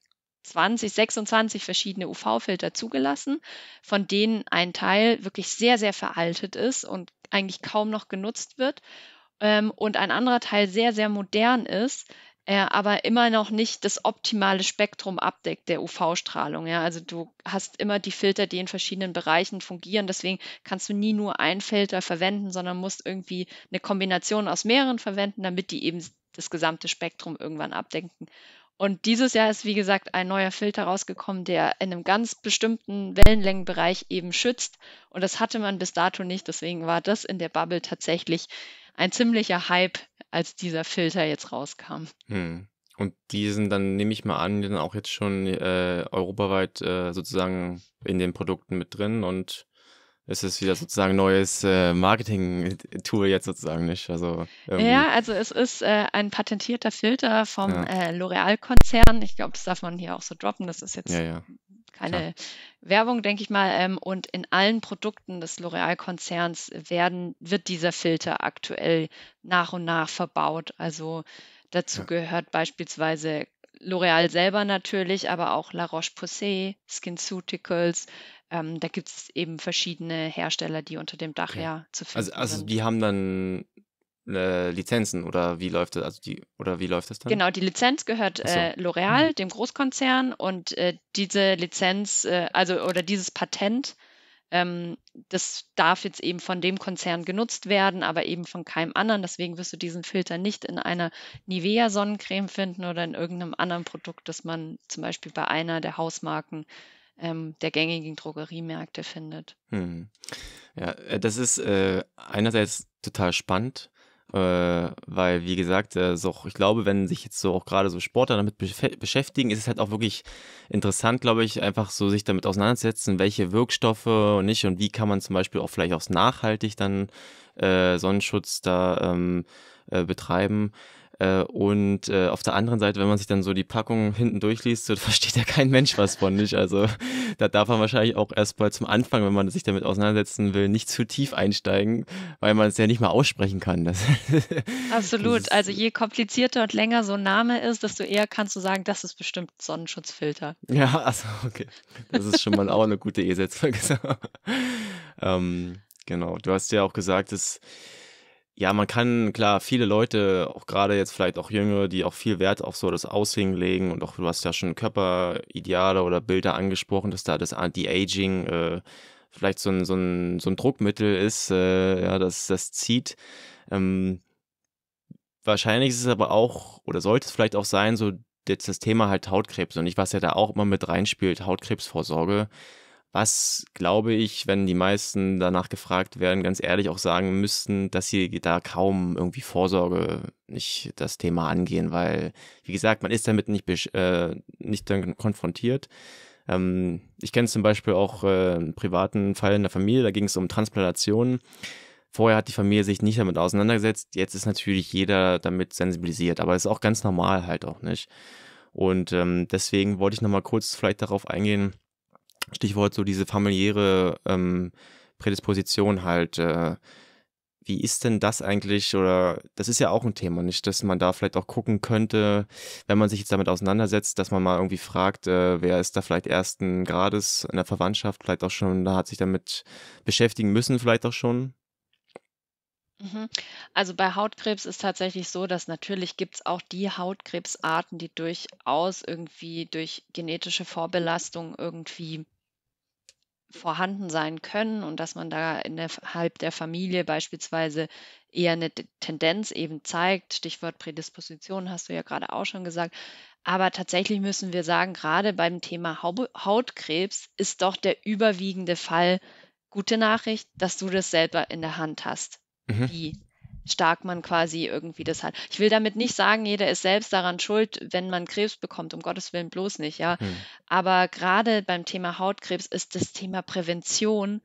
zwanzig, sechsundzwanzig verschiedene U V-Filter zugelassen, von denen ein Teil wirklich sehr, sehr veraltet ist und eigentlich kaum noch genutzt wird. Ähm, und ein anderer Teil sehr, sehr modern ist, Ja, aber immer noch nicht das optimale Spektrum abdeckt der U V-Strahlung. Ja? Also du hast immer die Filter, die in verschiedenen Bereichen fungieren. Deswegen kannst du nie nur einen Filter verwenden, sondern musst irgendwie eine Kombination aus mehreren verwenden, damit die eben das gesamte Spektrum irgendwann abdecken. Und dieses Jahr ist, wie gesagt, ein neuer Filter rausgekommen, der in einem ganz bestimmten Wellenlängenbereich eben schützt. Und das hatte man bis dato nicht. Deswegen war das in der Bubble tatsächlich ein ziemlicher Hype, als dieser Filter jetzt rauskam. Hm. Und die sind dann, nehme ich mal an, dann auch jetzt schon äh, europaweit äh, sozusagen in den Produkten mit drin und es ist wieder sozusagen neues äh, Marketing-Tool jetzt sozusagen nicht. Also irgendwie. Ja, also es ist äh, ein patentierter Filter vom ja. äh, L'Oreal-Konzern. Ich glaube, das darf man hier auch so droppen. Das ist jetzt ja, ja. keine Klar. Werbung, denke ich mal. Ähm, und in allen Produkten des L'Oreal-Konzerns werden, wird dieser Filter aktuell nach und nach verbaut. Also dazu ja. gehört beispielsweise L'Oreal selber natürlich, aber auch La Roche-Posay, SkinCeuticals. Ähm, da gibt es eben verschiedene Hersteller, die unter dem Dach okay. ja zu finden sind. Also, also die haben dann äh, Lizenzen oder wie läuft das? Also die oder wie läuft das dann? Genau, die Lizenz gehört äh, L'Oreal, mhm. dem Großkonzern, und äh, diese Lizenz, äh, also oder dieses Patent, ähm, das darf jetzt eben von dem Konzern genutzt werden, aber eben von keinem anderen. Deswegen wirst du diesen Filter nicht in einer Nivea-Sonnencreme finden oder in irgendeinem anderen Produkt, das man zum Beispiel bei einer der Hausmarken ähm, der gängigen Drogeriemärkte findet. Hm. Ja, das ist äh, einerseits total spannend, äh, weil, wie gesagt, äh, so, ich glaube, wenn sich jetzt so auch gerade so Sportler damit be- beschäftigen, ist es halt auch wirklich interessant, glaube ich, einfach so sich damit auseinandersetzen, welche Wirkstoffe und nicht und wie kann man zum Beispiel auch vielleicht auch nachhaltig dann äh, Sonnenschutz da ähm, äh, betreiben. Und äh, auf der anderen Seite, wenn man sich dann so die Packung hinten durchliest, so, versteht ja kein Mensch was von nicht. Also da darf man wahrscheinlich auch erstmal zum Anfang, wenn man sich damit auseinandersetzen will, nicht zu tief einsteigen, weil man es ja nicht mal aussprechen kann. Das, Absolut. Das ist, also je komplizierter und länger so ein Name ist, desto eher kannst du sagen, das ist bestimmt ein Sonnenschutzfilter. Ja, also okay. Das ist schon mal auch eine gute E-Setzung. ähm, genau. Du hast ja auch gesagt, dass ja, man kann, klar, viele Leute, auch gerade jetzt vielleicht auch Jüngere, die auch viel Wert auf so das Aussehen legen und auch, du hast ja schon Körperideale oder Bilder angesprochen, dass da das Anti-Aging äh, vielleicht so ein, so, ein, so ein Druckmittel ist, äh, ja, das, das zieht. Ähm, wahrscheinlich ist es aber auch, oder sollte es vielleicht auch sein, so jetzt das Thema halt Hautkrebs und ich, was ja da auch immer mit reinspielt, Hautkrebsvorsorge. Was, glaube ich, wenn die meisten danach gefragt werden, ganz ehrlich auch sagen müssten, dass sie da kaum irgendwie Vorsorge nicht das Thema angehen, weil, wie gesagt, man ist damit nicht, äh, nicht dann konfrontiert. Ähm, ich kenne zum Beispiel auch äh, einen privaten Fall in der Familie, da ging es um Transplantationen. Vorher hat die Familie sich nicht damit auseinandergesetzt, jetzt ist natürlich jeder damit sensibilisiert, aber das ist auch ganz normal halt auch nicht. Und ähm, deswegen wollte ich nochmal kurz vielleicht darauf eingehen, Stichwort so diese familiäre ähm, Prädisposition halt. Äh, wie ist denn das eigentlich? Oder das ist ja auch ein Thema, nicht, dass man da vielleicht auch gucken könnte, wenn man sich jetzt damit auseinandersetzt, dass man mal irgendwie fragt, äh, wer ist da vielleicht ersten Grades in der Verwandtschaft, vielleicht auch schon, da hat sich damit beschäftigen müssen, vielleicht auch schon. Also bei Hautkrebs ist tatsächlich so, dass natürlich gibt es auch die Hautkrebsarten, die durchaus irgendwie durch genetische Vorbelastung irgendwie vorhanden sein können und dass man da innerhalb der Familie beispielsweise eher eine Tendenz eben zeigt. Stichwort Prädisposition hast du ja gerade auch schon gesagt. Aber tatsächlich müssen wir sagen, gerade beim Thema Hautkrebs ist doch der überwiegende Fall gute Nachricht, dass du das selber in der Hand hast. Mhm. Wie stark man quasi irgendwie das hat. Ich will damit nicht sagen, jeder ist selbst daran schuld, wenn man Krebs bekommt, um Gottes Willen bloß nicht, ja. Mhm. Aber gerade beim Thema Hautkrebs ist das Thema Prävention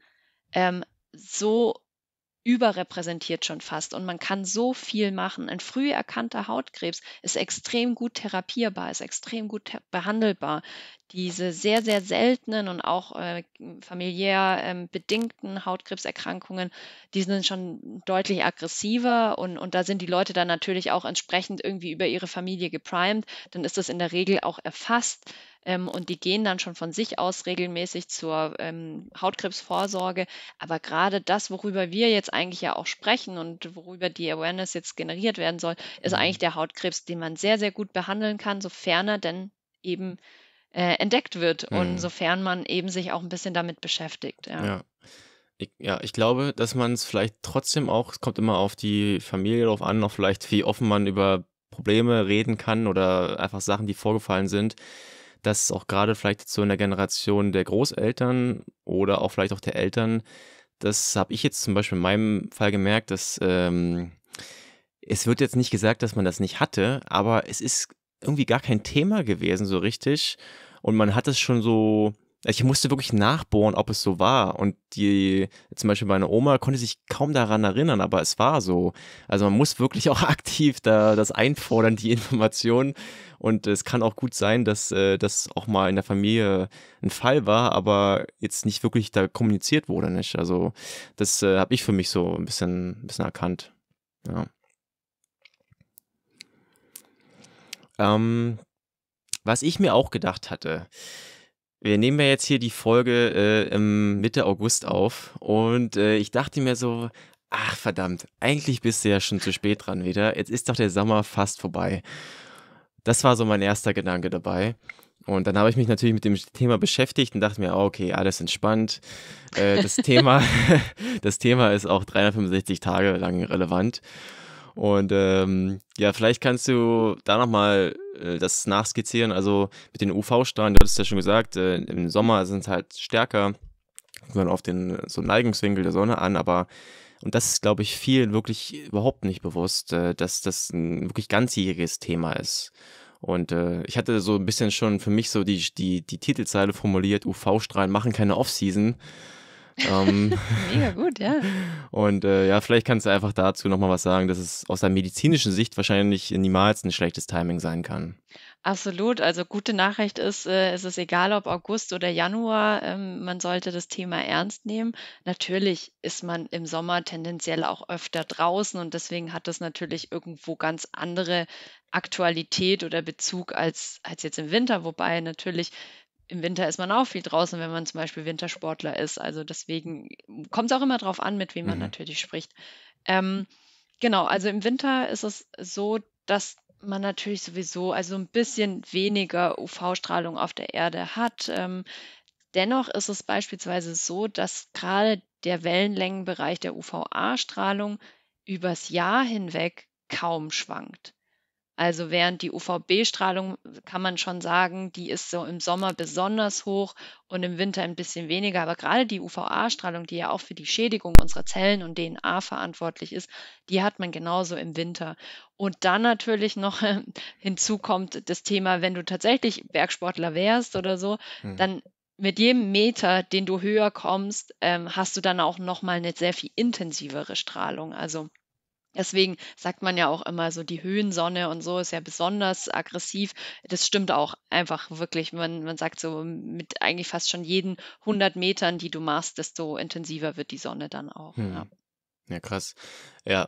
ähm, so überrepräsentiert schon fast und man kann so viel machen. Ein früh erkannter Hautkrebs ist extrem gut therapierbar, ist extrem gut behandelbar. Diese sehr, sehr seltenen und auch äh, familiär ähm, bedingten Hautkrebserkrankungen, die sind schon deutlich aggressiver und, und da sind die Leute dann natürlich auch entsprechend irgendwie über ihre Familie geprimed. Dann ist das in der Regel auch erfasst. Und die gehen dann schon von sich aus regelmäßig zur ähm, Hautkrebsvorsorge. Aber gerade das, worüber wir jetzt eigentlich ja auch sprechen und worüber die Awareness jetzt generiert werden soll, ist eigentlich der Hautkrebs, den man sehr, sehr gut behandeln kann, sofern er denn eben äh, entdeckt wird mhm. und sofern man eben sich auch ein bisschen damit beschäftigt. Ja. Ja. Ich, ja, ich glaube, dass man es vielleicht trotzdem auch, es kommt immer auf die Familie drauf an, noch vielleicht wie offen man über Probleme reden kann oder einfach Sachen, die vorgefallen sind, dass auch gerade vielleicht so in der Generation der Großeltern oder auch vielleicht auch der Eltern, das habe ich jetzt zum Beispiel in meinem Fall gemerkt, dass ähm, es wird jetzt nicht gesagt, dass man das nicht hatte, aber es ist irgendwie gar kein Thema gewesen so richtig und man hat es schon so, ich musste wirklich nachbohren, ob es so war und die, zum Beispiel meine Oma konnte sich kaum daran erinnern, aber es war so. Also man muss wirklich auch aktiv da das einfordern, die Informationen. Und es kann auch gut sein, dass äh, das auch mal in der Familie ein Fall war, aber jetzt nicht wirklich da kommuniziert wurde, nicht? Also das äh, habe ich für mich so ein bisschen, ein bisschen erkannt. Ja. Ähm, was ich mir auch gedacht hatte, wir nehmen ja jetzt hier die Folge äh, im Mitte August auf und äh, ich dachte mir so, ach verdammt, eigentlich bist du ja schon zu spät dran wieder, jetzt ist doch der Sommer fast vorbei. Das war so mein erster Gedanke dabei. Und dann habe ich mich natürlich mit dem Thema beschäftigt und dachte mir, okay, alles entspannt. Äh, das, Thema, das Thema ist auch dreihundertfünfundsechzig Tage lang relevant. Und ähm, ja, vielleicht kannst du da nochmal äh, das nachskizzieren. Also mit den U V-Strahlen, du hattest ja schon gesagt, äh, im Sommer sind es halt stärker. Kommt man auf den so Neigungswinkel der Sonne an, aber und das ist, glaube ich, vielen wirklich überhaupt nicht bewusst, dass das ein wirklich ganzjähriges Thema ist. Und äh, ich hatte so ein bisschen schon für mich so die, die, die Titelzeile formuliert, U V-Strahlen machen keine Off-Season. Ähm, Mega gut, ja. Und äh, ja, vielleicht kannst du einfach dazu nochmal was sagen, dass es aus der medizinischen Sicht wahrscheinlich niemals ein schlechtes Timing sein kann. Absolut. Also gute Nachricht ist, äh, es ist egal, ob August oder Januar, ähm, man sollte das Thema ernst nehmen. Natürlich ist man im Sommer tendenziell auch öfter draußen und deswegen hat das natürlich irgendwo ganz andere Aktualität oder Bezug als, als jetzt im Winter. Wobei natürlich im Winter ist man auch viel draußen, wenn man zum Beispiel Wintersportler ist. Also deswegen kommt es auch immer drauf an, mit wem man mhm. natürlich spricht. Ähm, genau, also im Winter ist es so, dass man natürlich sowieso also ein bisschen weniger U V-Strahlung auf der Erde hat. Ähm, dennoch ist es beispielsweise so, dass gerade der Wellenlängenbereich der U V A-Strahlung übers Jahr hinweg kaum schwankt. Also während die U V B-Strahlung, kann man schon sagen, die ist so im Sommer besonders hoch und im Winter ein bisschen weniger. Aber gerade die U V A-Strahlung, die ja auch für die Schädigung unserer Zellen und D N A verantwortlich ist, die hat man genauso im Winter. Und dann natürlich noch äh, hinzu kommt das Thema, wenn du tatsächlich Bergsportler wärst oder so, mhm. dann mit jedem Meter, den du höher kommst, ähm, hast du dann auch nochmal eine sehr viel intensivere Strahlung. Also deswegen sagt man ja auch immer so, die Höhensonne und so ist ja besonders aggressiv. Das stimmt auch einfach wirklich. Man, man sagt so, mit eigentlich fast schon jeden hundert Metern, die du machst, desto intensiver wird die Sonne dann auch. Hm. Ja. Ja, krass. Ja,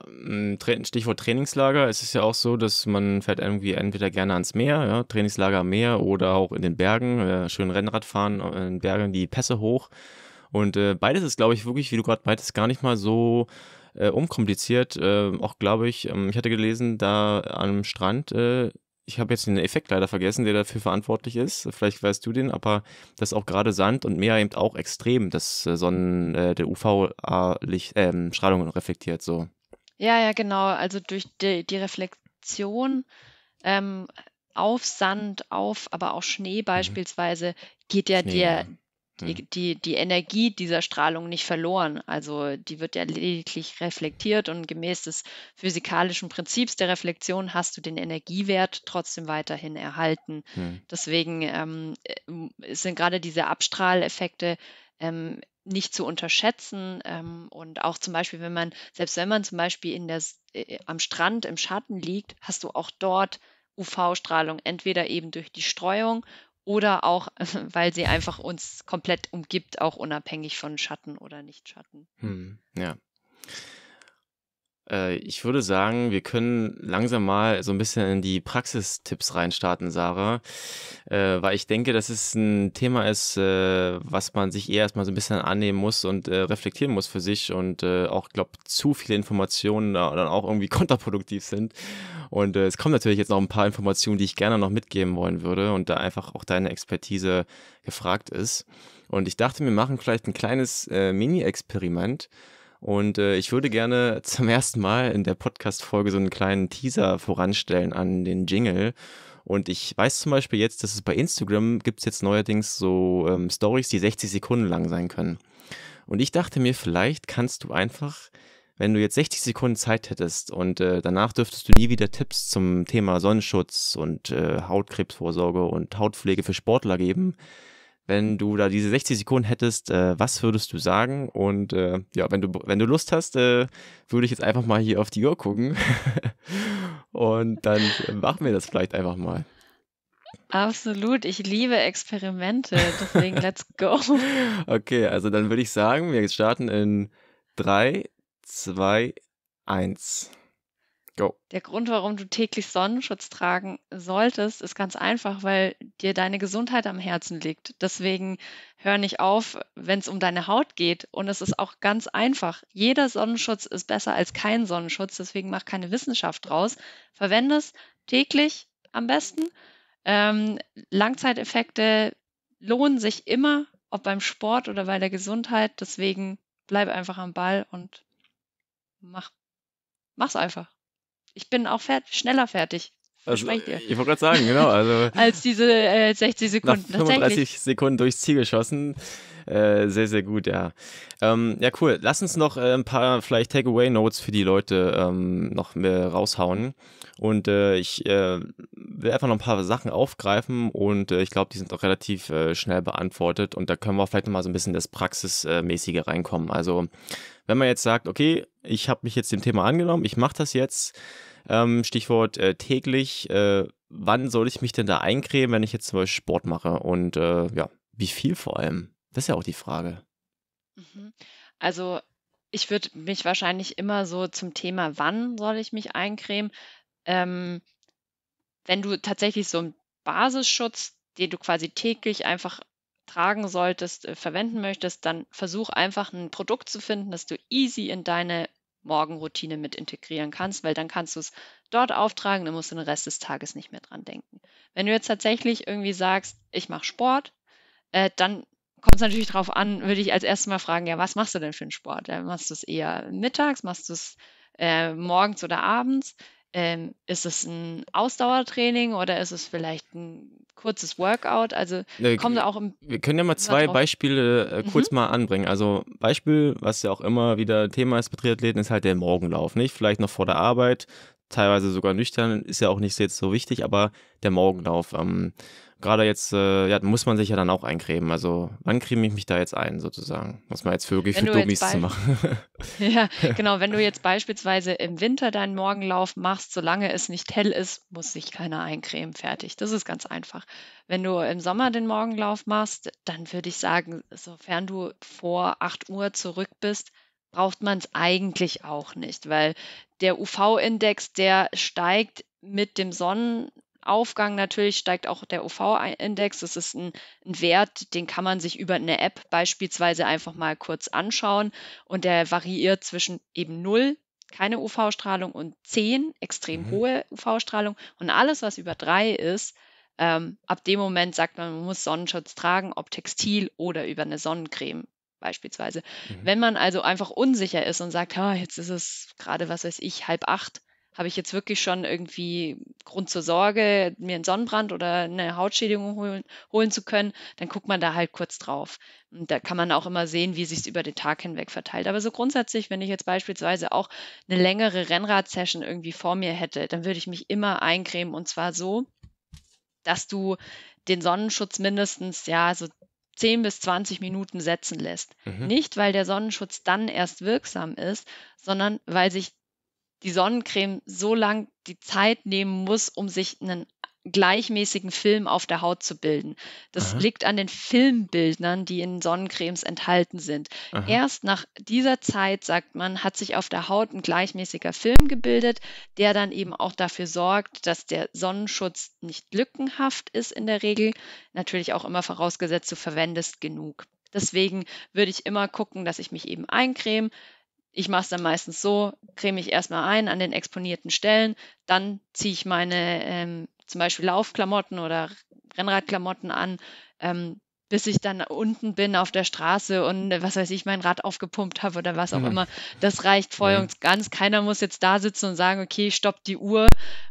Stichwort Trainingslager. Es ist ja auch so, dass man fährt irgendwie entweder gerne ans Meer, ja, Trainingslager am Meer oder auch in den Bergen, äh, schön Rennrad fahren, in Bergen die Pässe hoch. Und äh, beides ist, glaube ich, wirklich, wie du gerade meintest, gar nicht mal so Äh, unkompliziert, äh, auch glaube ich, ähm, ich hatte gelesen, da am Strand, äh, ich habe jetzt den Effekt leider vergessen, der dafür verantwortlich ist, vielleicht weißt du den, aber dass auch gerade Sand und Meer eben auch extrem das äh, Sonnen, äh, der U V-Strahlung äh, reflektiert, so. Ja, ja, genau, also durch die, die Reflexion ähm, auf Sand, auf, aber auch Schnee beispielsweise, mhm. geht ja Schnee, der, ja. Die, die, die Energie dieser Strahlung nicht verloren. Also die wird ja lediglich reflektiert und gemäß des physikalischen Prinzips der Reflexion hast du den Energiewert trotzdem weiterhin erhalten. Hm. Deswegen ähm, sind gerade diese Abstrahleffekte ähm, nicht zu unterschätzen. Ähm, und auch zum Beispiel, wenn man, selbst wenn man zum Beispiel in der, äh, am Strand im Schatten liegt, hast du auch dort U V-Strahlung, entweder eben durch die Streuung oder auch, weil sie einfach uns komplett umgibt, auch unabhängig von Schatten oder Nichtschatten. Hm, ja. Äh, ich würde sagen, wir können langsam mal so ein bisschen in die Praxistipps reinstarten, Sarah, äh, weil ich denke, dass es ein Thema ist, äh, was man sich eher erstmal so ein bisschen annehmen muss und äh, reflektieren muss für sich und äh, auch, glaube ich, zu viele Informationen äh, dann auch irgendwie kontraproduktiv sind. Und äh, es kommen natürlich jetzt noch ein paar Informationen, die ich gerne noch mitgeben wollen würde und da einfach auch deine Expertise gefragt ist. Und ich dachte, wir machen vielleicht ein kleines äh, Mini-Experiment. Und äh, ich würde gerne zum ersten Mal in der Podcast-Folge so einen kleinen Teaser voranstellen an den Jingle. Und ich weiß zum Beispiel jetzt, dass es bei Instagram gibt es jetzt neuerdings so ähm, Stories, die sechzig Sekunden lang sein können. Und ich dachte mir, vielleicht kannst du einfach... Wenn du jetzt sechzig Sekunden Zeit hättest und äh, danach dürftest du nie wieder Tipps zum Thema Sonnenschutz und äh, Hautkrebsvorsorge und Hautpflege für Sportler geben, wenn du da diese sechzig Sekunden hättest, äh, was würdest du sagen? Und äh, ja, wenn du, wenn du Lust hast, äh, würde ich jetzt einfach mal hier auf die Uhr gucken und dann machen wir das vielleicht einfach mal. Absolut, ich liebe Experimente, deswegen let's go. Okay, also dann würde ich sagen, wir starten in drei, zwei, eins. Go. Der Grund, warum du täglich Sonnenschutz tragen solltest, ist ganz einfach, weil dir deine Gesundheit am Herzen liegt. Deswegen hör nicht auf, wenn es um deine Haut geht. Und es ist auch ganz einfach. Jeder Sonnenschutz ist besser als kein Sonnenschutz. Deswegen mach keine Wissenschaft draus. Verwende es täglich am besten. Ähm, Langzeiteffekte lohnen sich immer, ob beim Sport oder bei der Gesundheit. Deswegen bleib einfach am Ball und mach, mach's einfach. Ich bin auch fertig, schneller fertig. Also, ich wollte gerade sagen, genau. Also als diese äh, sechzig Sekunden. Nach fünfunddreißig Sekunden durchs Ziel geschossen. Äh, sehr, sehr gut, ja. Ähm, ja, cool. Lass uns noch äh, ein paar vielleicht Takeaway-Notes für die Leute ähm, noch mehr raushauen. Und äh, ich äh, will einfach noch ein paar Sachen aufgreifen und äh, ich glaube, die sind auch relativ äh, schnell beantwortet. Und da können wir auch vielleicht nochmal so ein bisschen das Praxismäßige reinkommen. Also, wenn man jetzt sagt, okay, ich habe mich jetzt dem Thema angenommen, ich mache das jetzt. Ähm, Stichwort äh, täglich. Äh, wann soll ich mich denn da eincremen, wenn ich jetzt zum Beispiel Sport mache? Und äh, ja, wie viel vor allem? Das ist ja auch die Frage. Also ich würde mich wahrscheinlich immer so zum Thema, wann soll ich mich eincremen? Ähm, wenn du tatsächlich so einen Basisschutz, den du quasi täglich einfach tragen solltest, äh, verwenden möchtest, dann versuch einfach ein Produkt zu finden, das du easy in deine Morgenroutine mit integrieren kannst, weil dann kannst du es dort auftragen, dann musst du den Rest des Tages nicht mehr dran denken. Wenn du jetzt tatsächlich irgendwie sagst, ich mache Sport, äh, dann kommt es natürlich drauf an, würde ich als erstes mal fragen, ja, was machst du denn für einen Sport? Ja, machst du es eher mittags, machst du es äh, morgens oder abends? Ähm, ist es ein Ausdauertraining oder ist es vielleicht ein kurzes Workout? Also ja, kommt da auch im Wir können ja mal zwei drauf. Beispiele äh, kurz mhm. mal anbringen. Also Beispiel, was ja auch immer wieder Thema ist bei Triathleten, ist halt der Morgenlauf, nicht? Vielleicht noch vor der Arbeit, teilweise sogar nüchtern, ist ja auch nicht jetzt so wichtig, aber der Morgenlauf. Ähm, Gerade jetzt, äh, ja, muss man sich ja dann auch eincremen. Also, wann creme ich mich da jetzt ein, sozusagen? Was man jetzt für wirklich für Dummies zu machen. Ja, genau. Wenn du jetzt beispielsweise im Winter deinen Morgenlauf machst, solange es nicht hell ist, muss sich keiner eincremen. Fertig. Das ist ganz einfach. Wenn du im Sommer den Morgenlauf machst, dann würde ich sagen, sofern du vor acht Uhr zurück bist, braucht man es eigentlich auch nicht, weil der U V-Index, der steigt mit dem Sonnen- Aufgang natürlich steigt auch der U V-Index. Das ist ein, ein Wert, den kann man sich über eine App beispielsweise einfach mal kurz anschauen und der variiert zwischen eben null, keine U V-Strahlung und zehn, extrem mhm. hohe U V-Strahlung und alles, was über drei ist, ähm, ab dem Moment sagt man, man muss Sonnenschutz tragen, ob textil oder über eine Sonnencreme beispielsweise. Mhm. Wenn man also einfach unsicher ist und sagt, oh, jetzt ist es gerade, was weiß ich, halb acht, habe ich jetzt wirklich schon irgendwie Grund zur Sorge, mir einen Sonnenbrand oder eine Hautschädigung holen, holen zu können, dann guckt man da halt kurz drauf. Und da kann man auch immer sehen, wie sich es über den Tag hinweg verteilt. Aber so grundsätzlich, wenn ich jetzt beispielsweise auch eine längere Rennrad-Session irgendwie vor mir hätte, dann würde ich mich immer eincremen und zwar so, dass du den Sonnenschutz mindestens ja so zehn bis zwanzig Minuten setzen lässt. Mhm. Nicht, weil der Sonnenschutz dann erst wirksam ist, sondern weil sich die Sonnencreme so lang die Zeit nehmen muss, um sich einen gleichmäßigen Film auf der Haut zu bilden. Das Aha. liegt an den Filmbildnern, die in Sonnencremes enthalten sind. Aha. Erst nach dieser Zeit, sagt man, hat sich auf der Haut ein gleichmäßiger Film gebildet, der dann eben auch dafür sorgt, dass der Sonnenschutz nicht lückenhaft ist in der Regel. Natürlich auch immer vorausgesetzt, du verwendest genug. Deswegen würde ich immer gucken, dass ich mich eben eincreme. Ich mache es dann meistens so, creme ich erstmal ein an den exponierten Stellen, dann ziehe ich meine ähm, zum Beispiel Laufklamotten oder Rennradklamotten an, ähm, bis ich dann unten bin auf der Straße und was weiß ich, mein Rad aufgepumpt habe oder was auch immer. Das reicht voll ja. und ganz. Keiner muss jetzt da sitzen und sagen, okay, stopp die Uhr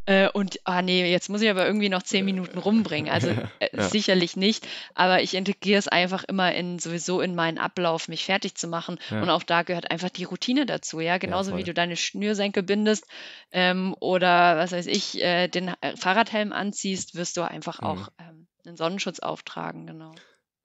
äh, und, ah nee, jetzt muss ich aber irgendwie noch zehn Minuten rumbringen. Also äh, ja. sicherlich nicht, aber ich integriere es einfach immer in sowieso in meinen Ablauf, mich fertig zu machen ja. und auch da gehört einfach die Routine dazu, ja, genauso ja, wie du deine Schnürsenkel bindest ähm, oder, was weiß ich, äh, den Fahrradhelm anziehst, wirst du einfach mhm. auch ähm, einen Sonnenschutz auftragen, genau.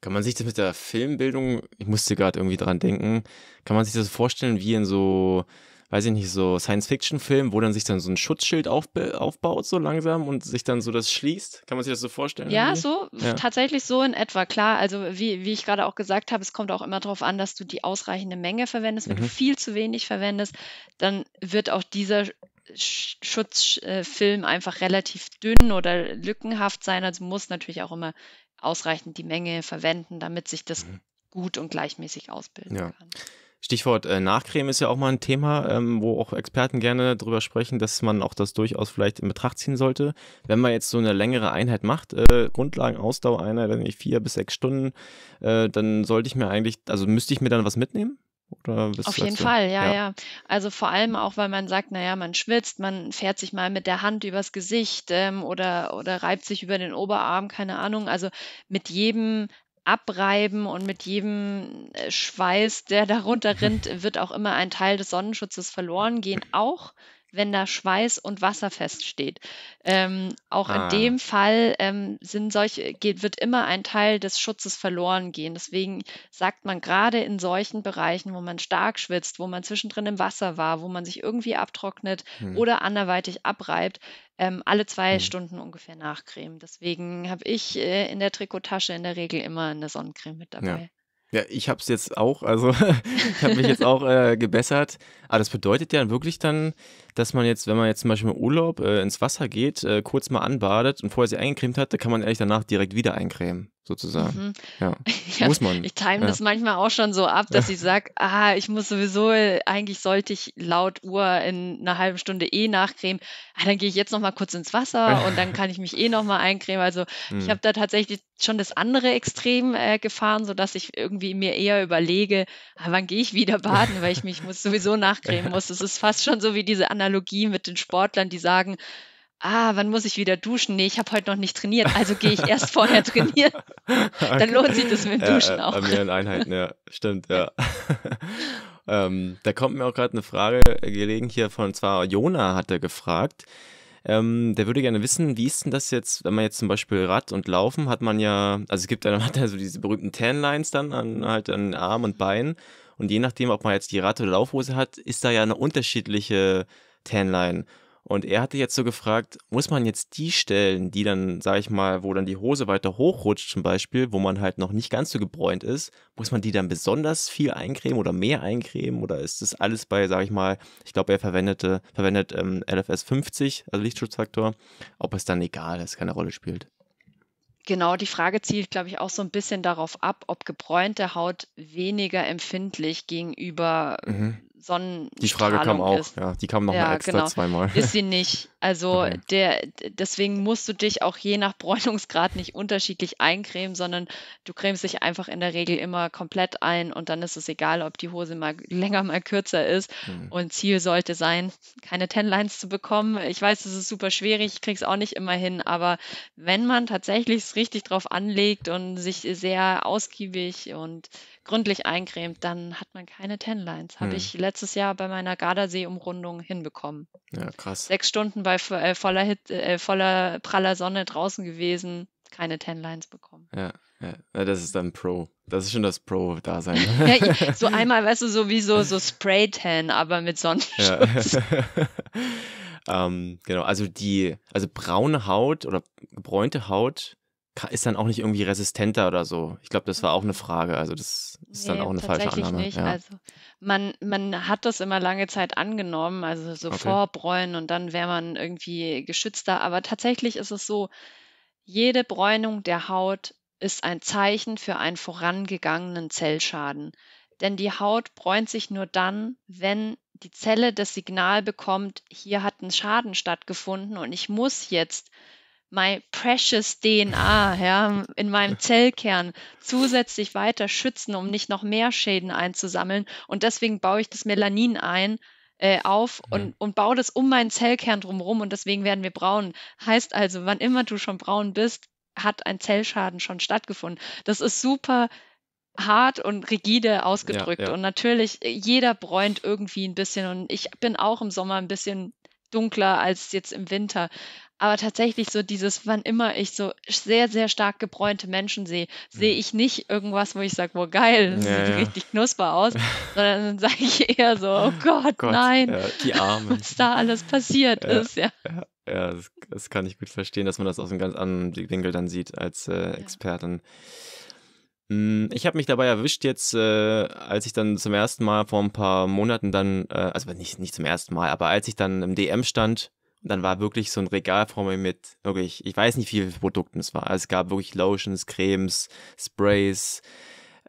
Kann man sich das mit der Filmbildung, ich musste gerade irgendwie dran denken, kann man sich das vorstellen wie in so, weiß ich nicht, so Science-Fiction-Filmen, wo dann sich dann so ein Schutzschild auf, aufbaut so langsam und sich dann so das schließt? Kann man sich das so vorstellen? Ja, irgendwie? so ja. tatsächlich so in etwa, klar. Also wie, wie ich gerade auch gesagt habe, es kommt auch immer darauf an, dass du die ausreichende Menge verwendest. Wenn mhm. du viel zu wenig verwendest, dann wird auch dieser Schutzfilm einfach relativ dünn oder lückenhaft sein. Also muss natürlich auch immer ausreichend die Menge verwenden, damit sich das mhm. gut und gleichmäßig ausbilden ja. kann. Stichwort äh, Nachcreme ist ja auch mal ein Thema, ähm, wo auch Experten gerne drüber sprechen, dass man auch das durchaus vielleicht in Betracht ziehen sollte. Wenn man jetzt so eine längere Einheit macht, äh, Grundlagenausdauereinheit, wenn ich vier bis sechs Stunden, äh, dann sollte ich mir eigentlich, also müsste ich mir dann was mitnehmen? Oder Auf jeden du? Fall, ja, ja, ja. Also vor allem auch, weil man sagt, naja, man schwitzt, man fährt sich mal mit der Hand übers Gesicht ähm, oder, oder reibt sich über den Oberarm, keine Ahnung. Also mit jedem Abreiben und mit jedem Schweiß, der darunter rinnt, wird auch immer ein Teil des Sonnenschutzes verloren gehen, auch wenn da Schweiß und Wasser feststeht. Ähm, auch ah. in dem Fall ähm, sind solche, geht, wird immer ein Teil des Schutzes verloren gehen. Deswegen sagt man gerade in solchen Bereichen, wo man stark schwitzt, wo man zwischendrin im Wasser war, wo man sich irgendwie abtrocknet hm. oder anderweitig abreibt, ähm, alle zwei hm. Stunden ungefähr nachcremen. Deswegen habe ich äh, in der Trikottasche in der Regel immer eine Sonnencreme mit dabei. Ja. Ja, ich habe es jetzt auch, also ich habe mich jetzt auch äh, gebessert. Aber das bedeutet ja wirklich dann, dass man jetzt, wenn man jetzt zum Beispiel im Urlaub äh, ins Wasser geht, äh, kurz mal anbadet und vorher sich eingecremt hat, da kann man ehrlich danach direkt wieder eincremen, sozusagen. Mhm. Ja. ja, muss man. Ich time ja. das manchmal auch schon so ab, dass ich sage, ah, ich muss sowieso, eigentlich sollte ich laut Uhr in einer halben Stunde eh nachcremen. Ah, dann gehe ich jetzt noch mal kurz ins Wasser und dann kann ich mich eh noch mal eincremen. Also mhm. ich habe da tatsächlich schon das andere Extrem äh, gefahren, sodass ich irgendwie mir eher überlege, ah, wann gehe ich wieder baden, weil ich mich muss, sowieso nachcremen muss. Das ist fast schon so wie diese Analogie mit den Sportlern, die sagen, ah, wann muss ich wieder duschen? Nee, ich habe heute noch nicht trainiert, also gehe ich erst vorher trainieren. Dann okay. lohnt sich das mit dem Duschen ja, auch. Bei mehreren Einheiten, ja, stimmt, ja. ähm, da kommt mir auch gerade eine Frage gelegen hier von, zwar Jona hatte gefragt, Ähm, der würde gerne wissen, wie ist denn das jetzt, wenn man jetzt zum Beispiel Rad und Laufen hat man ja, also es gibt dann hat ja so diese berühmten Tanlines dann an, halt an Arm und Bein und je nachdem, ob man jetzt die Rad- oder Laufhose hat, ist da ja eine unterschiedliche Tanline. Und er hatte jetzt so gefragt, muss man jetzt die Stellen, die dann, sag ich mal, wo dann die Hose weiter hochrutscht zum Beispiel, wo man halt noch nicht ganz so gebräunt ist, muss man die dann besonders viel eincremen oder mehr eincremen oder ist das alles bei, sag ich mal, ich glaube, er verwendete, verwendet ähm, L F S fünfzig, also Lichtschutzfaktor, ob es dann egal ist, keine Rolle spielt. Genau, die Frage zielt, glaube ich, auch so ein bisschen darauf ab, ob gebräunte Haut weniger empfindlich gegenüber mhm. Sonnenstrahlung ist. Die Frage kam auch, ja, die kam nochmal ja, extra genau. zweimal. Ist sie nicht. Also mhm. der, deswegen musst du dich auch je nach Bräunungsgrad nicht unterschiedlich eincremen, sondern du cremst dich einfach in der Regel immer komplett ein und dann ist es egal, ob die Hose mal länger, mal kürzer ist. Mhm. Und Ziel sollte sein, keine Tanlines zu bekommen. Ich weiß, das ist super schwierig, ich krieg's auch nicht immer hin, aber wenn man tatsächlich so richtig drauf anlegt und sich sehr ausgiebig und gründlich eincremt, dann hat man keine Tanlines. Habe hm. ich letztes Jahr bei meiner Gardasee-Umrundung hinbekommen. Ja, krass. Sechs Stunden bei äh, voller, Hit, äh, voller praller Sonne draußen gewesen, keine Tanlines bekommen. Ja, Ja, das ist dann Pro. Das ist schon das Pro-Dasein. Ja, so einmal, weißt du, so wie so, so Spray-Tan, aber mit Sonnenschutz. Ja. ähm, genau, also die, also braune Haut oder gebräunte Haut ist dann auch nicht irgendwie resistenter oder so. Ich glaube, das war auch eine Frage. Also das ist nee, dann auch eine falsche Annahme. Nicht. Ja. Also man, man hat das immer lange Zeit angenommen, also so okay. vorbräunen und dann wäre man irgendwie geschützter. Aber tatsächlich ist es so, jede Bräunung der Haut ist ein Zeichen für einen vorangegangenen Zellschaden. Denn die Haut bräunt sich nur dann, wenn die Zelle das Signal bekommt, hier hat ein Schaden stattgefunden und ich muss jetzt my precious D N A ja, in meinem Zellkern zusätzlich weiter schützen, um nicht noch mehr Schäden einzusammeln. Und deswegen baue ich das Melanin ein, äh, auf und, ja. und baue das um meinen Zellkern drumherum und deswegen werden wir braun. Heißt also, wann immer du schon braun bist, hat ein Zellschaden schon stattgefunden. Das ist super hart und rigide ausgedrückt. Ja, ja. Und natürlich, jeder bräunt irgendwie ein bisschen. Und ich bin auch im Sommer ein bisschen dunkler als jetzt im Winter. Aber tatsächlich so dieses, wann immer ich so sehr, sehr stark gebräunte Menschen sehe, sehe ich nicht irgendwas, wo ich sage, wow, geil, das ja, sieht ja. richtig knusper aus, sondern dann sage ich eher so, oh Gott, Gott nein, ja, die Arme. Was da alles passiert ja, ist. Ja, ja, ja das, das kann ich gut verstehen, dass man das aus einem ganz anderen Winkel dann sieht als äh, Expertin. Ja. Ich habe mich dabei erwischt jetzt, äh, als ich dann zum ersten Mal vor ein paar Monaten dann, äh, also nicht, nicht zum ersten Mal, aber als ich dann im D M stand, dann war wirklich so ein Regal vor mir mit, wirklich, ich weiß nicht, wie viele Produkten es war. Also es gab wirklich Lotions, Cremes, Sprays,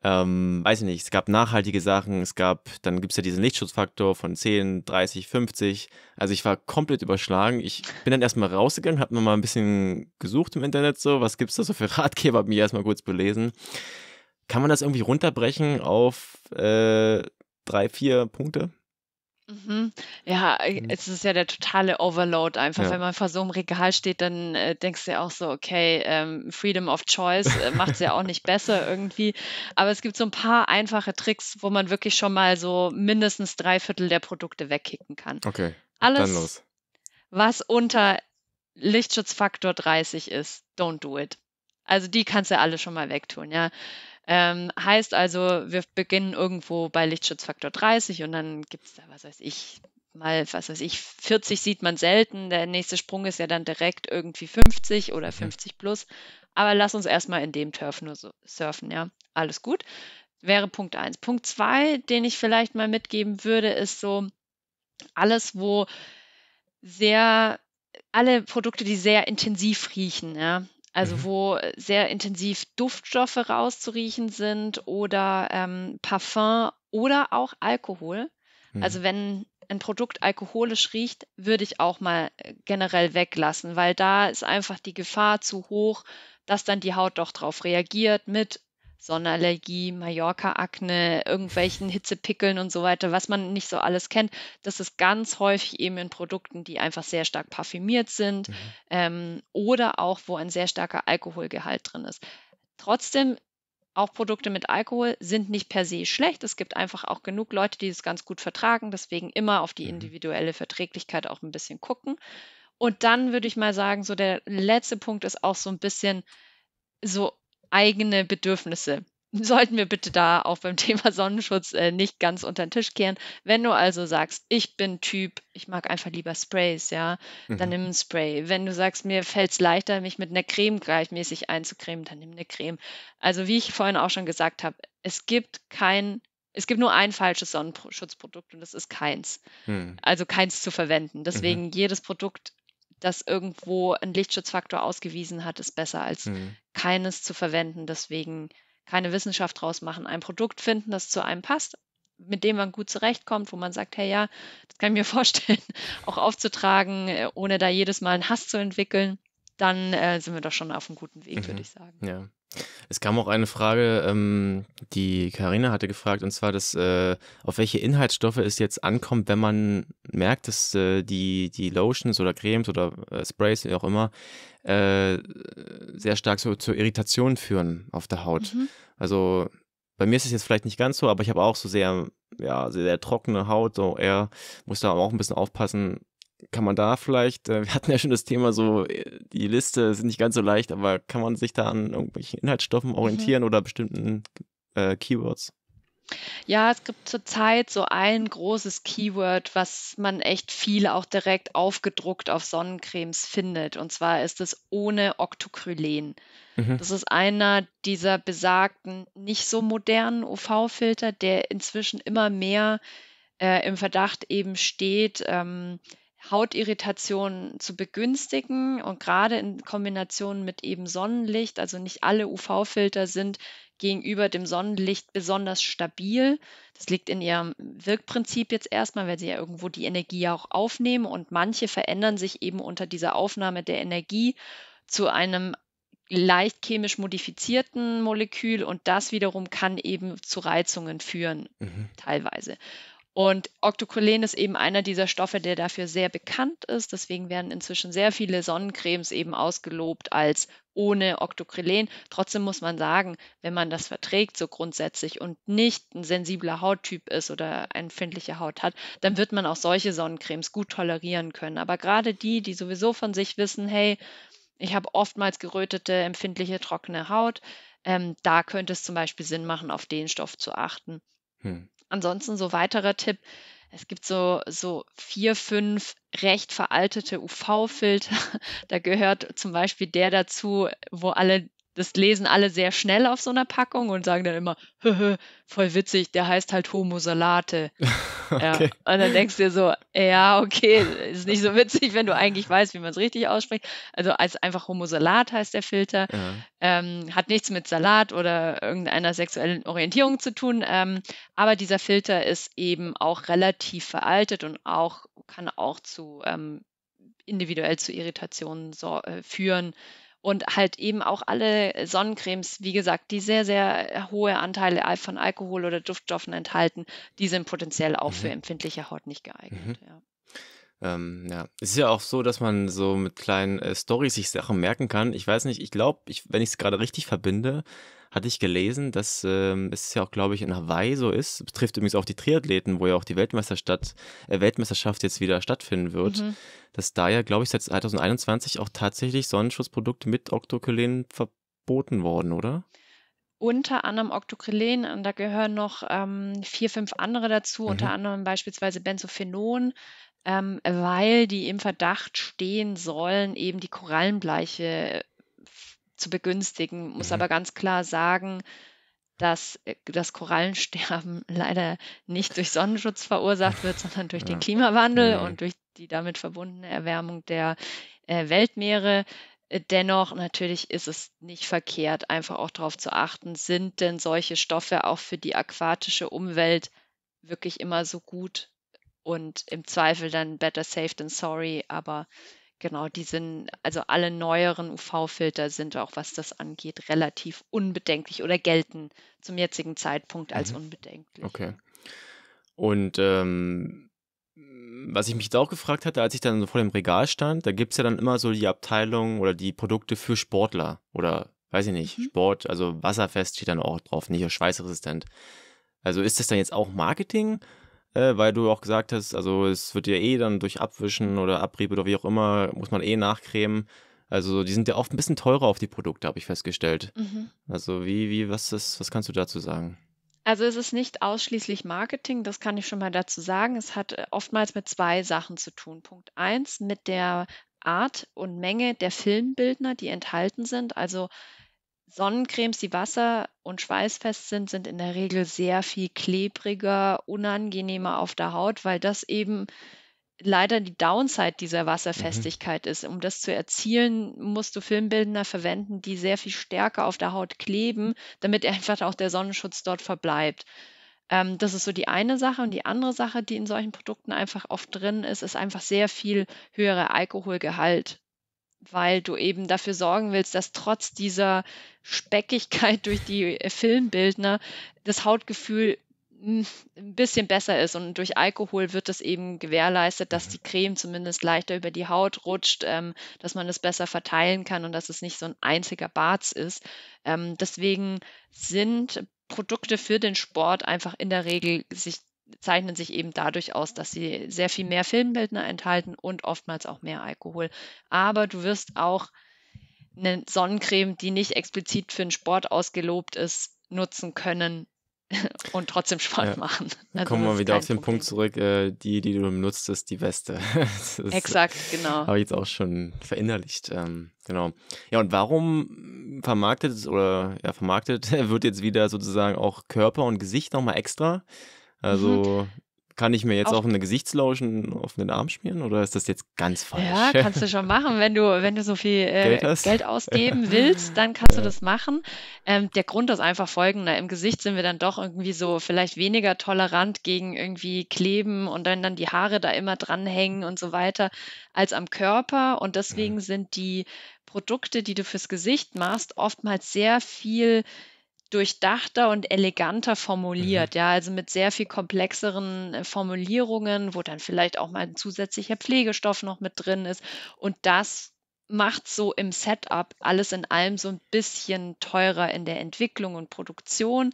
ähm, weiß ich nicht, es gab nachhaltige Sachen, es gab, dann gibt es ja diesen Lichtschutzfaktor von zehn, dreißig, fünfzig. Also ich war komplett überschlagen. Ich bin dann erstmal rausgegangen, habe mir mal ein bisschen gesucht im Internet so, was gibt es da so für Ratgeber, habe mich erstmal kurz belesen. Kann man das irgendwie runterbrechen auf äh, drei, vier Punkte? Mhm. Ja, es ist ja der totale Overload einfach, ja. wenn man vor so einem Regal steht, dann äh, denkst du ja auch so, okay, ähm, Freedom of Choice äh, macht es ja auch nicht besser irgendwie, aber es gibt so ein paar einfache Tricks, wo man wirklich schon mal so mindestens drei Viertel der Produkte wegkicken kann. Okay, alles, dann los. Was unter Lichtschutzfaktor dreißig ist, don't do it. Also die kannst du alle schon mal wegtun, ja. Ähm, heißt also, wir beginnen irgendwo bei Lichtschutzfaktor dreißig und dann gibt es da, was weiß ich, mal, was weiß ich, vierzig sieht man selten. Der nächste Sprung ist ja dann direkt irgendwie fünfzig oder fünfzig plus. Aber lass uns erstmal in dem Turf nur so surfen, ja. Alles gut. Wäre Punkt eins. Punkt zwei, den ich vielleicht mal mitgeben würde, ist so alles, wo sehr, alle Produkte, die sehr intensiv riechen, ja. Also wo sehr intensiv Duftstoffe rauszuriechen sind oder ähm, Parfum oder auch Alkohol. Mhm. Also wenn ein Produkt alkoholisch riecht, würde ich auch mal generell weglassen, weil da ist einfach die Gefahr zu hoch, dass dann die Haut doch drauf reagiert mit Sonnenallergie, Mallorca-Akne, irgendwelchen Hitzepickeln und so weiter, was man nicht so alles kennt. Das ist ganz häufig eben in Produkten, die einfach sehr stark parfümiert sind, mhm. ähm, oder auch, wo ein sehr starker Alkoholgehalt drin ist. Trotzdem, auch Produkte mit Alkohol sind nicht per se schlecht. Es gibt einfach auch genug Leute, die das ganz gut vertragen. Deswegen immer auf die individuelle Verträglichkeit auch ein bisschen gucken. Und dann würde ich mal sagen, so der letzte Punkt ist auch so ein bisschen so, eigene Bedürfnisse. Sollten wir bitte da auch beim Thema Sonnenschutz äh, nicht ganz unter den Tisch kehren. Wenn du also sagst, ich bin Typ, ich mag einfach lieber Sprays, ja, mhm. dann nimm ein Spray. Wenn du sagst, mir fällt es leichter, mich mit einer Creme gleichmäßig einzucremen, dann nimm eine Creme. Also wie ich vorhin auch schon gesagt habe, es gibt kein, es gibt nur ein falsches Sonnenschutzprodukt und das ist keins. Mhm. Also keins zu verwenden. Deswegen mhm. jedes Produkt, dass irgendwo ein Lichtschutzfaktor ausgewiesen hat, ist besser als mhm. keines zu verwenden. Deswegen keine Wissenschaft draus machen. Ein Produkt finden, das zu einem passt, mit dem man gut zurechtkommt, wo man sagt, hey ja, das kann ich mir vorstellen, auch aufzutragen, ohne da jedes Mal einen Hass zu entwickeln. Dann äh, sind wir doch schon auf einem guten Weg, mhm. würde ich sagen. Ja. Es kam auch eine Frage, ähm, die Carina hatte gefragt, und zwar, dass, äh, auf welche Inhaltsstoffe es jetzt ankommt, wenn man merkt, dass äh, die, die Lotions oder Cremes oder äh, Sprays, wie auch immer, äh, sehr stark so zur Irritation führen auf der Haut. Mhm. Also bei mir ist es jetzt vielleicht nicht ganz so, aber ich habe auch so sehr, ja, sehr, sehr trockene Haut, so eher, muss da auch ein bisschen aufpassen. kann man da vielleicht, äh, wir hatten ja schon das Thema so, die Liste ist nicht ganz so leicht, aber kann man sich da an irgendwelchen Inhaltsstoffen orientieren mhm. oder bestimmten äh, Keywords? Ja, es gibt zurzeit so ein großes Keyword, was man echt viel auch direkt aufgedruckt auf Sonnencremes findet. Und zwar ist es ohne Octocrylen. Mhm. Das ist einer dieser besagten, nicht so modernen U V-Filter, der inzwischen immer mehr äh, im Verdacht eben steht, ähm, Hautirritationen zu begünstigen, und gerade in Kombination mit eben Sonnenlicht. Also nicht alle U V-Filter sind gegenüber dem Sonnenlicht besonders stabil. Das liegt in ihrem Wirkprinzip jetzt erstmal, weil sie ja irgendwo die Energie auch aufnehmen, und manche verändern sich eben unter dieser Aufnahme der Energie zu einem leicht chemisch modifizierten Molekül, und das wiederum kann eben zu Reizungen führen, mhm. teilweise. Und Octocrylen ist eben einer dieser Stoffe, der dafür sehr bekannt ist. Deswegen werden inzwischen sehr viele Sonnencremes eben ausgelobt als ohne Octocrylen. Trotzdem muss man sagen, wenn man das verträgt so grundsätzlich und nicht ein sensibler Hauttyp ist oder eine empfindliche Haut hat, dann wird man auch solche Sonnencremes gut tolerieren können. Aber gerade die, die sowieso von sich wissen, hey, ich habe oftmals gerötete, empfindliche, trockene Haut, ähm, da könnte es zum Beispiel Sinn machen, auf den Stoff zu achten. Hm. Ansonsten so weiterer Tipp, es gibt so, so vier, fünf recht veraltete U V-Filter. Da gehört zum Beispiel der dazu, wo alle, das lesen alle sehr schnell auf so einer Packung und sagen dann immer, hö, hö, voll witzig, der heißt halt Homosalate. Okay. Ja, und dann denkst du dir so, ja, okay, ist nicht so witzig, wenn du eigentlich weißt, wie man es richtig ausspricht. Also als einfach Homosalat heißt der Filter. Ja. Ähm, hat nichts mit Salat oder irgendeiner sexuellen Orientierung zu tun. Ähm, aber dieser Filter ist eben auch relativ veraltet und auch kann auch zu ähm, individuell zu Irritationen so, äh, führen. Und halt eben auch alle Sonnencremes, wie gesagt, die sehr, sehr hohe Anteile von Alkohol oder Duftstoffen enthalten, die sind potenziell auch mhm. für empfindliche Haut nicht geeignet. Mhm. Ja. Ähm, ja, es ist ja auch so, dass man so mit kleinen äh, Storys sich Sachen merken kann. Ich weiß nicht, ich glaube, ich, wenn ich es gerade richtig verbinde, hatte ich gelesen, dass ähm, es ja auch, glaube ich, in Hawaii so ist. Es betrifft übrigens auch die Triathleten, wo ja auch die Weltmeisterschaft, äh, Weltmeisterschaft jetzt wieder stattfinden wird. Mhm. Dass da ja, glaube ich, seit zweitausendeinundzwanzig auch tatsächlich Sonnenschutzprodukte mit Octocrylen verboten worden, oder? Unter anderem Octocrylen, und da gehören noch ähm, vier, fünf andere dazu, mhm. unter anderem beispielsweise Benzophenon, ähm, weil die im Verdacht stehen sollen, eben die Korallenbleiche zu begünstigen. Muss mhm. aber ganz klar sagen, dass das Korallensterben leider nicht durch Sonnenschutz verursacht wird, sondern durch ja. den Klimawandel ja. und durch die damit verbundene Erwärmung der äh, Weltmeere. Dennoch, natürlich ist es nicht verkehrt, einfach auch darauf zu achten, sind denn solche Stoffe auch für die aquatische Umwelt wirklich immer so gut? Und im Zweifel dann better safe than sorry, aber genau, die sind, also alle neueren U V-Filter sind auch, was das angeht, relativ unbedenklich oder gelten zum jetzigen Zeitpunkt als mhm. unbedenklich. Okay. Und ähm, was ich mich jetzt auch gefragt hatte, als ich dann so vor dem Regal stand, da gibt es ja dann immer so die Abteilung oder die Produkte für Sportler oder, weiß ich nicht, mhm. Sport, also wasserfest steht dann auch drauf, nicht schweißresistent. Also ist das dann jetzt auch Marketing? Weil du auch gesagt hast, also es wird ja eh dann durch Abwischen oder Abrieb oder wie auch immer, muss man eh nachcremen. Also die sind ja oft ein bisschen teurer auf die Produkte, habe ich festgestellt. Mhm. Also wie, wie, was ist, was kannst du dazu sagen? Also es ist nicht ausschließlich Marketing, das kann ich schon mal dazu sagen. Es hat oftmals mit zwei Sachen zu tun. Punkt eins, mit der Art und Menge der Filmbildner, die enthalten sind. Also Sonnencremes, die wasser- und schweißfest sind, sind in der Regel sehr viel klebriger, unangenehmer auf der Haut, weil das eben leider die Downside dieser Wasserfestigkeit mhm. ist. Um das zu erzielen, musst du Filmbildner verwenden, die sehr viel stärker auf der Haut kleben, damit einfach auch der Sonnenschutz dort verbleibt. Ähm, das ist so die eine Sache. Und die andere Sache, die in solchen Produkten einfach oft drin ist, ist einfach sehr viel höherer Alkoholgehalt, weil du eben dafür sorgen willst, dass trotz dieser Speckigkeit durch die Filmbildner das Hautgefühl ein bisschen besser ist. Und durch Alkohol wird das eben gewährleistet, dass die Creme zumindest leichter über die Haut rutscht, ähm, dass man das besser verteilen kann und dass es nicht so ein einziger Barz ist. Ähm, deswegen sind Produkte für den Sport einfach in der Regel sich zeichnen sich eben dadurch aus, dass sie sehr viel mehr Filmbildner enthalten und oftmals auch mehr Alkohol. Aber du wirst auch eine Sonnencreme, die nicht explizit für den Sport ausgelobt ist, nutzen können und trotzdem Sport ja. machen. Also kommen wir wieder auf den Problem. Punkt zurück, äh, die, die du benutzt, ist die beste. Ist, exakt, genau. Habe ich jetzt auch schon verinnerlicht. Ähm, genau. Ja, und warum vermarktet oder ja, vermarktet wird jetzt wieder sozusagen auch Körper und Gesicht nochmal extra? Also mhm. kann ich mir jetzt auch, auch eine Gesichtslotion auf den Arm schmieren oder ist das jetzt ganz falsch? Ja, kannst du schon machen. Wenn du, wenn du so viel äh, Geld, Geld ausgeben willst, dann kannst ja. du das machen. Ähm, der Grund ist einfach folgender. Im Gesicht sind wir dann doch irgendwie so vielleicht weniger tolerant gegen irgendwie Kleben und dann, dann die Haare da immer dranhängen und so weiter als am Körper. Und deswegen mhm. sind die Produkte, die du fürs Gesicht machst, oftmals sehr viel durchdachter und eleganter formuliert, mhm. ja, also mit sehr viel komplexeren Formulierungen, wo dann vielleicht auch mal ein zusätzlicher Pflegestoff noch mit drin ist und das macht so im Setup alles in allem so ein bisschen teurer in der Entwicklung und Produktion,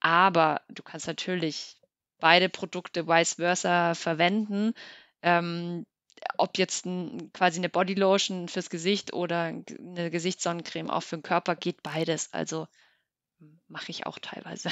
aber du kannst natürlich beide Produkte vice versa verwenden, ähm, ob jetzt ein, quasi eine Bodylotion fürs Gesicht oder eine Gesichtssonnencreme auch für den Körper, geht beides, also mache ich auch teilweise.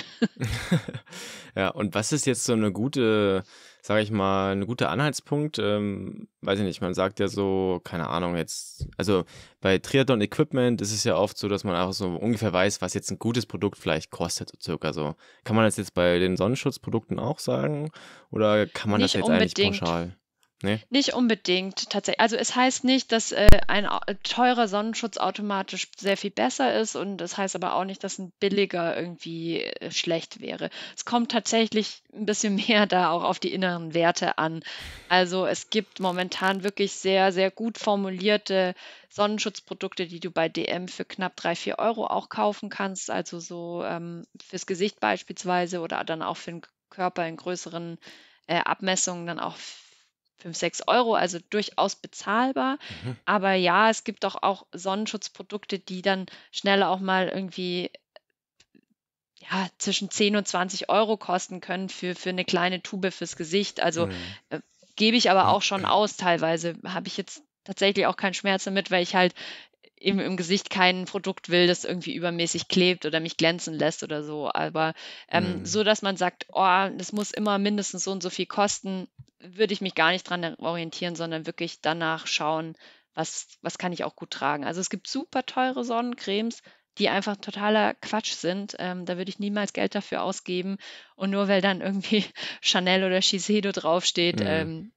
Ja, und was ist jetzt so eine gute, sage ich mal, ein guter Anhaltspunkt? Ähm, weiß ich nicht, man sagt ja so, keine Ahnung jetzt, also bei Triathlon Equipment ist es ja oft so, dass man auch so ungefähr weiß, was jetzt ein gutes Produkt vielleicht kostet, so circa so. Kann man das jetzt bei den Sonnenschutzprodukten auch sagen oder kann man nicht das jetzt unbedingt. Eigentlich pauschal? Nee. Nicht unbedingt tatsächlich. Also es heißt nicht, dass äh, ein teurer Sonnenschutz automatisch sehr viel besser ist und es heißt aber auch nicht, dass ein billiger irgendwie äh, schlecht wäre. Es kommt tatsächlich ein bisschen mehr da auch auf die inneren Werte an. Also es gibt momentan wirklich sehr, sehr gut formulierte Sonnenschutzprodukte, die du bei D M für knapp drei, vier Euro auch kaufen kannst. Also so ähm, fürs Gesicht beispielsweise oder dann auch für den Körper in größeren äh, Abmessungen dann auch fünf, sechs Euro, also durchaus bezahlbar. Mhm. Aber ja, es gibt doch auch Sonnenschutzprodukte, die dann schneller auch mal irgendwie ja, zwischen zehn und zwanzig Euro kosten können für, für eine kleine Tube fürs Gesicht. Also mhm. äh, gebe ich aber auch schon aus teilweise. Habe ich jetzt tatsächlich auch keinen Schmerz damit, weil ich halt eben im Gesicht kein Produkt will, das irgendwie übermäßig klebt oder mich glänzen lässt oder so. Aber ähm, mhm. so, dass man sagt, oh, das muss immer mindestens so und so viel kosten, würde ich mich gar nicht dran orientieren, sondern wirklich danach schauen, was, was kann ich auch gut tragen. Also es gibt super teure Sonnencremes, die einfach totaler Quatsch sind. Ähm, da würde ich niemals Geld dafür ausgeben. Und nur weil dann irgendwie Chanel oder Shiseido draufsteht, mhm. ähm,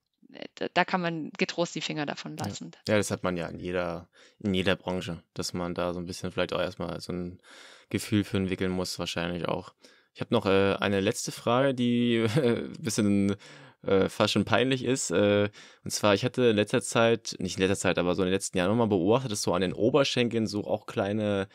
da, da kann man getrost die Finger davon lassen. Ja, ja, das hat man ja in jeder, in jeder Branche, dass man da so ein bisschen vielleicht auch erstmal so ein Gefühl für entwickeln muss, wahrscheinlich auch. Ich habe noch äh, eine letzte Frage, die äh, ein bisschen äh, fast schon peinlich ist. Äh, und zwar, ich hatte in letzter Zeit, nicht in letzter Zeit, aber so in den letzten Jahren nochmal beobachtet, dass so an den Oberschenkeln so auch kleine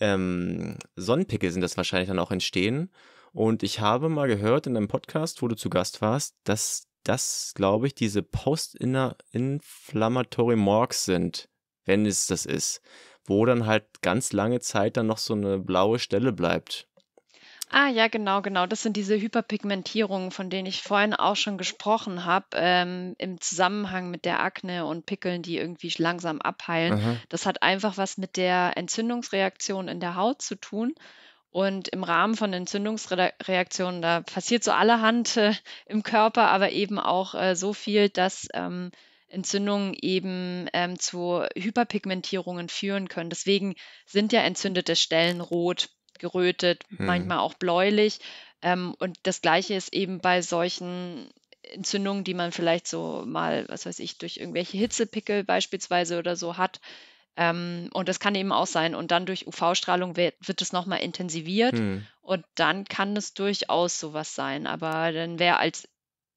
ähm, Sonnenpickel sind, das wahrscheinlich dann auch entstehen. Und ich habe mal gehört in einem Podcast, wo du zu Gast warst, dass das, glaube ich, diese Post-Inflammatory Marks sind, wenn es das ist, wo dann halt ganz lange Zeit dann noch so eine blaue Stelle bleibt. Ah ja, genau, genau. Das sind diese Hyperpigmentierungen, von denen ich vorhin auch schon gesprochen habe, ähm, im Zusammenhang mit der Akne und Pickeln, die irgendwie langsam abheilen. Aha. Das hat einfach was mit der Entzündungsreaktion in der Haut zu tun. Und im Rahmen von Entzündungsreaktionen, da passiert so allerhand äh, im Körper, aber eben auch äh, so viel, dass ähm, Entzündungen eben ähm, zu Hyperpigmentierungen führen können. Deswegen sind ja entzündete Stellen rot, gerötet, hm. manchmal auch bläulich. Ähm, und das Gleiche ist eben bei solchen Entzündungen, die man vielleicht so mal, was weiß ich, durch irgendwelche Hitzepickel beispielsweise oder so hat. Ähm, und das kann eben auch sein. Und dann durch U V-Strahlung wird, wird es nochmal intensiviert. Hm. Und dann kann es durchaus sowas sein. Aber dann wäre als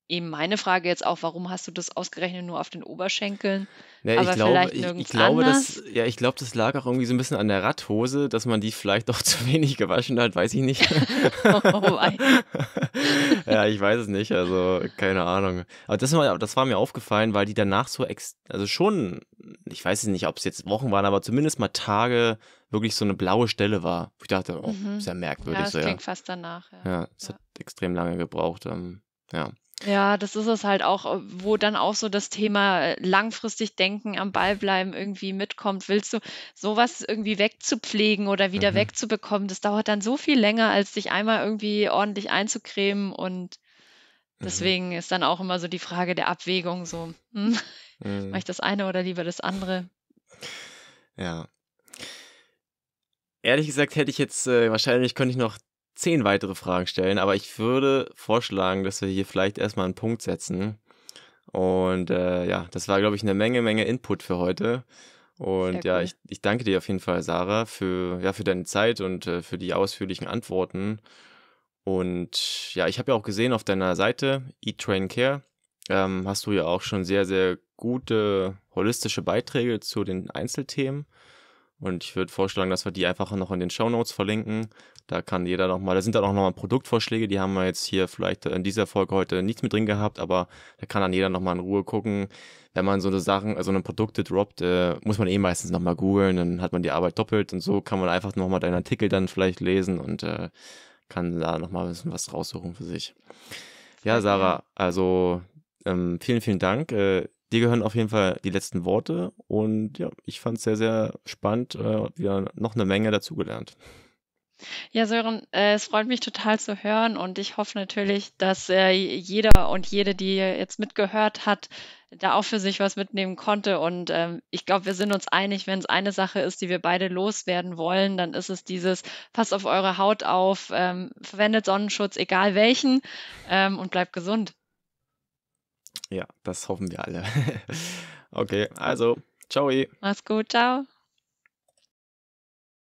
eben meine Frage jetzt auch, warum hast du das ausgerechnet nur auf den Oberschenkeln? Ja, aber ich glaube, vielleicht nirgends ich, ich glaube, anders? Das, ja, ich glaube, das lag auch irgendwie so ein bisschen an der Radhose, dass man die vielleicht auch zu wenig gewaschen hat, weiß ich nicht. Oh, ja, ich weiß es nicht, also keine Ahnung. Aber das war, das war mir aufgefallen, weil die danach so, ex also schon, ich weiß nicht, ob es jetzt Wochen waren, aber zumindest mal Tage wirklich so eine blaue Stelle war. Ich dachte, oh, mhm. ist ja merkwürdig. Ja, das so, klingt ja. fast danach. Ja, es ja, ja. hat extrem lange gebraucht, ähm. Ja. Ja, das ist es halt auch, wo dann auch so das Thema langfristig denken, am Ball bleiben irgendwie mitkommt. Willst du sowas irgendwie wegzupflegen oder wieder mhm. wegzubekommen? Das dauert dann so viel länger, als dich einmal irgendwie ordentlich einzucremen, und deswegen mhm. ist dann auch immer so die Frage der Abwägung so, hm, mhm. mache ich das eine oder lieber das andere? Ja. Ehrlich gesagt hätte ich jetzt, äh, wahrscheinlich könnte ich noch zehn weitere Fragen stellen, aber ich würde vorschlagen, dass wir hier vielleicht erstmal einen Punkt setzen. Und äh, ja, das war, glaube ich, eine Menge, Menge Input für heute. Und ja, ich, ich danke dir auf jeden Fall, Sarah, für, ja, für deine Zeit und äh, für die ausführlichen Antworten. Und ja, ich habe ja auch gesehen auf deiner Seite, Eat, Train, Care, ähm, hast du ja auch schon sehr, sehr gute holistische Beiträge zu den Einzelthemen. Und ich würde vorschlagen, dass wir die einfach noch in den Shownotes verlinken. Da kann jeder nochmal, da sind dann auch nochmal Produktvorschläge, die haben wir jetzt hier vielleicht in dieser Folge heute nichts mit drin gehabt, aber da kann dann jeder nochmal in Ruhe gucken. Wenn man so eine Sachen, also eine Produkte droppt, äh, muss man eh meistens nochmal googeln, dann hat man die Arbeit doppelt, und so kann man einfach nochmal deinen Artikel dann vielleicht lesen und äh, kann da nochmal ein bisschen was raussuchen für sich. Ja, Sarah, also ähm, vielen, vielen Dank. Äh, Dir gehören auf jeden Fall die letzten Worte, und ja, ich fand es sehr, sehr spannend. Äh, wir noch eine Menge dazugelernt. Ja, Sören, äh, es freut mich total zu hören, und ich hoffe natürlich, dass äh, jeder und jede, die jetzt mitgehört hat, da auch für sich was mitnehmen konnte, und ähm, ich glaube, wir sind uns einig, wenn es eine Sache ist, die wir beide loswerden wollen, dann ist es dieses: Passt auf eure Haut auf, ähm, verwendet Sonnenschutz, egal welchen, ähm, und bleibt gesund. Ja, das hoffen wir alle. Okay, also, ciao. Mach's gut, ciao.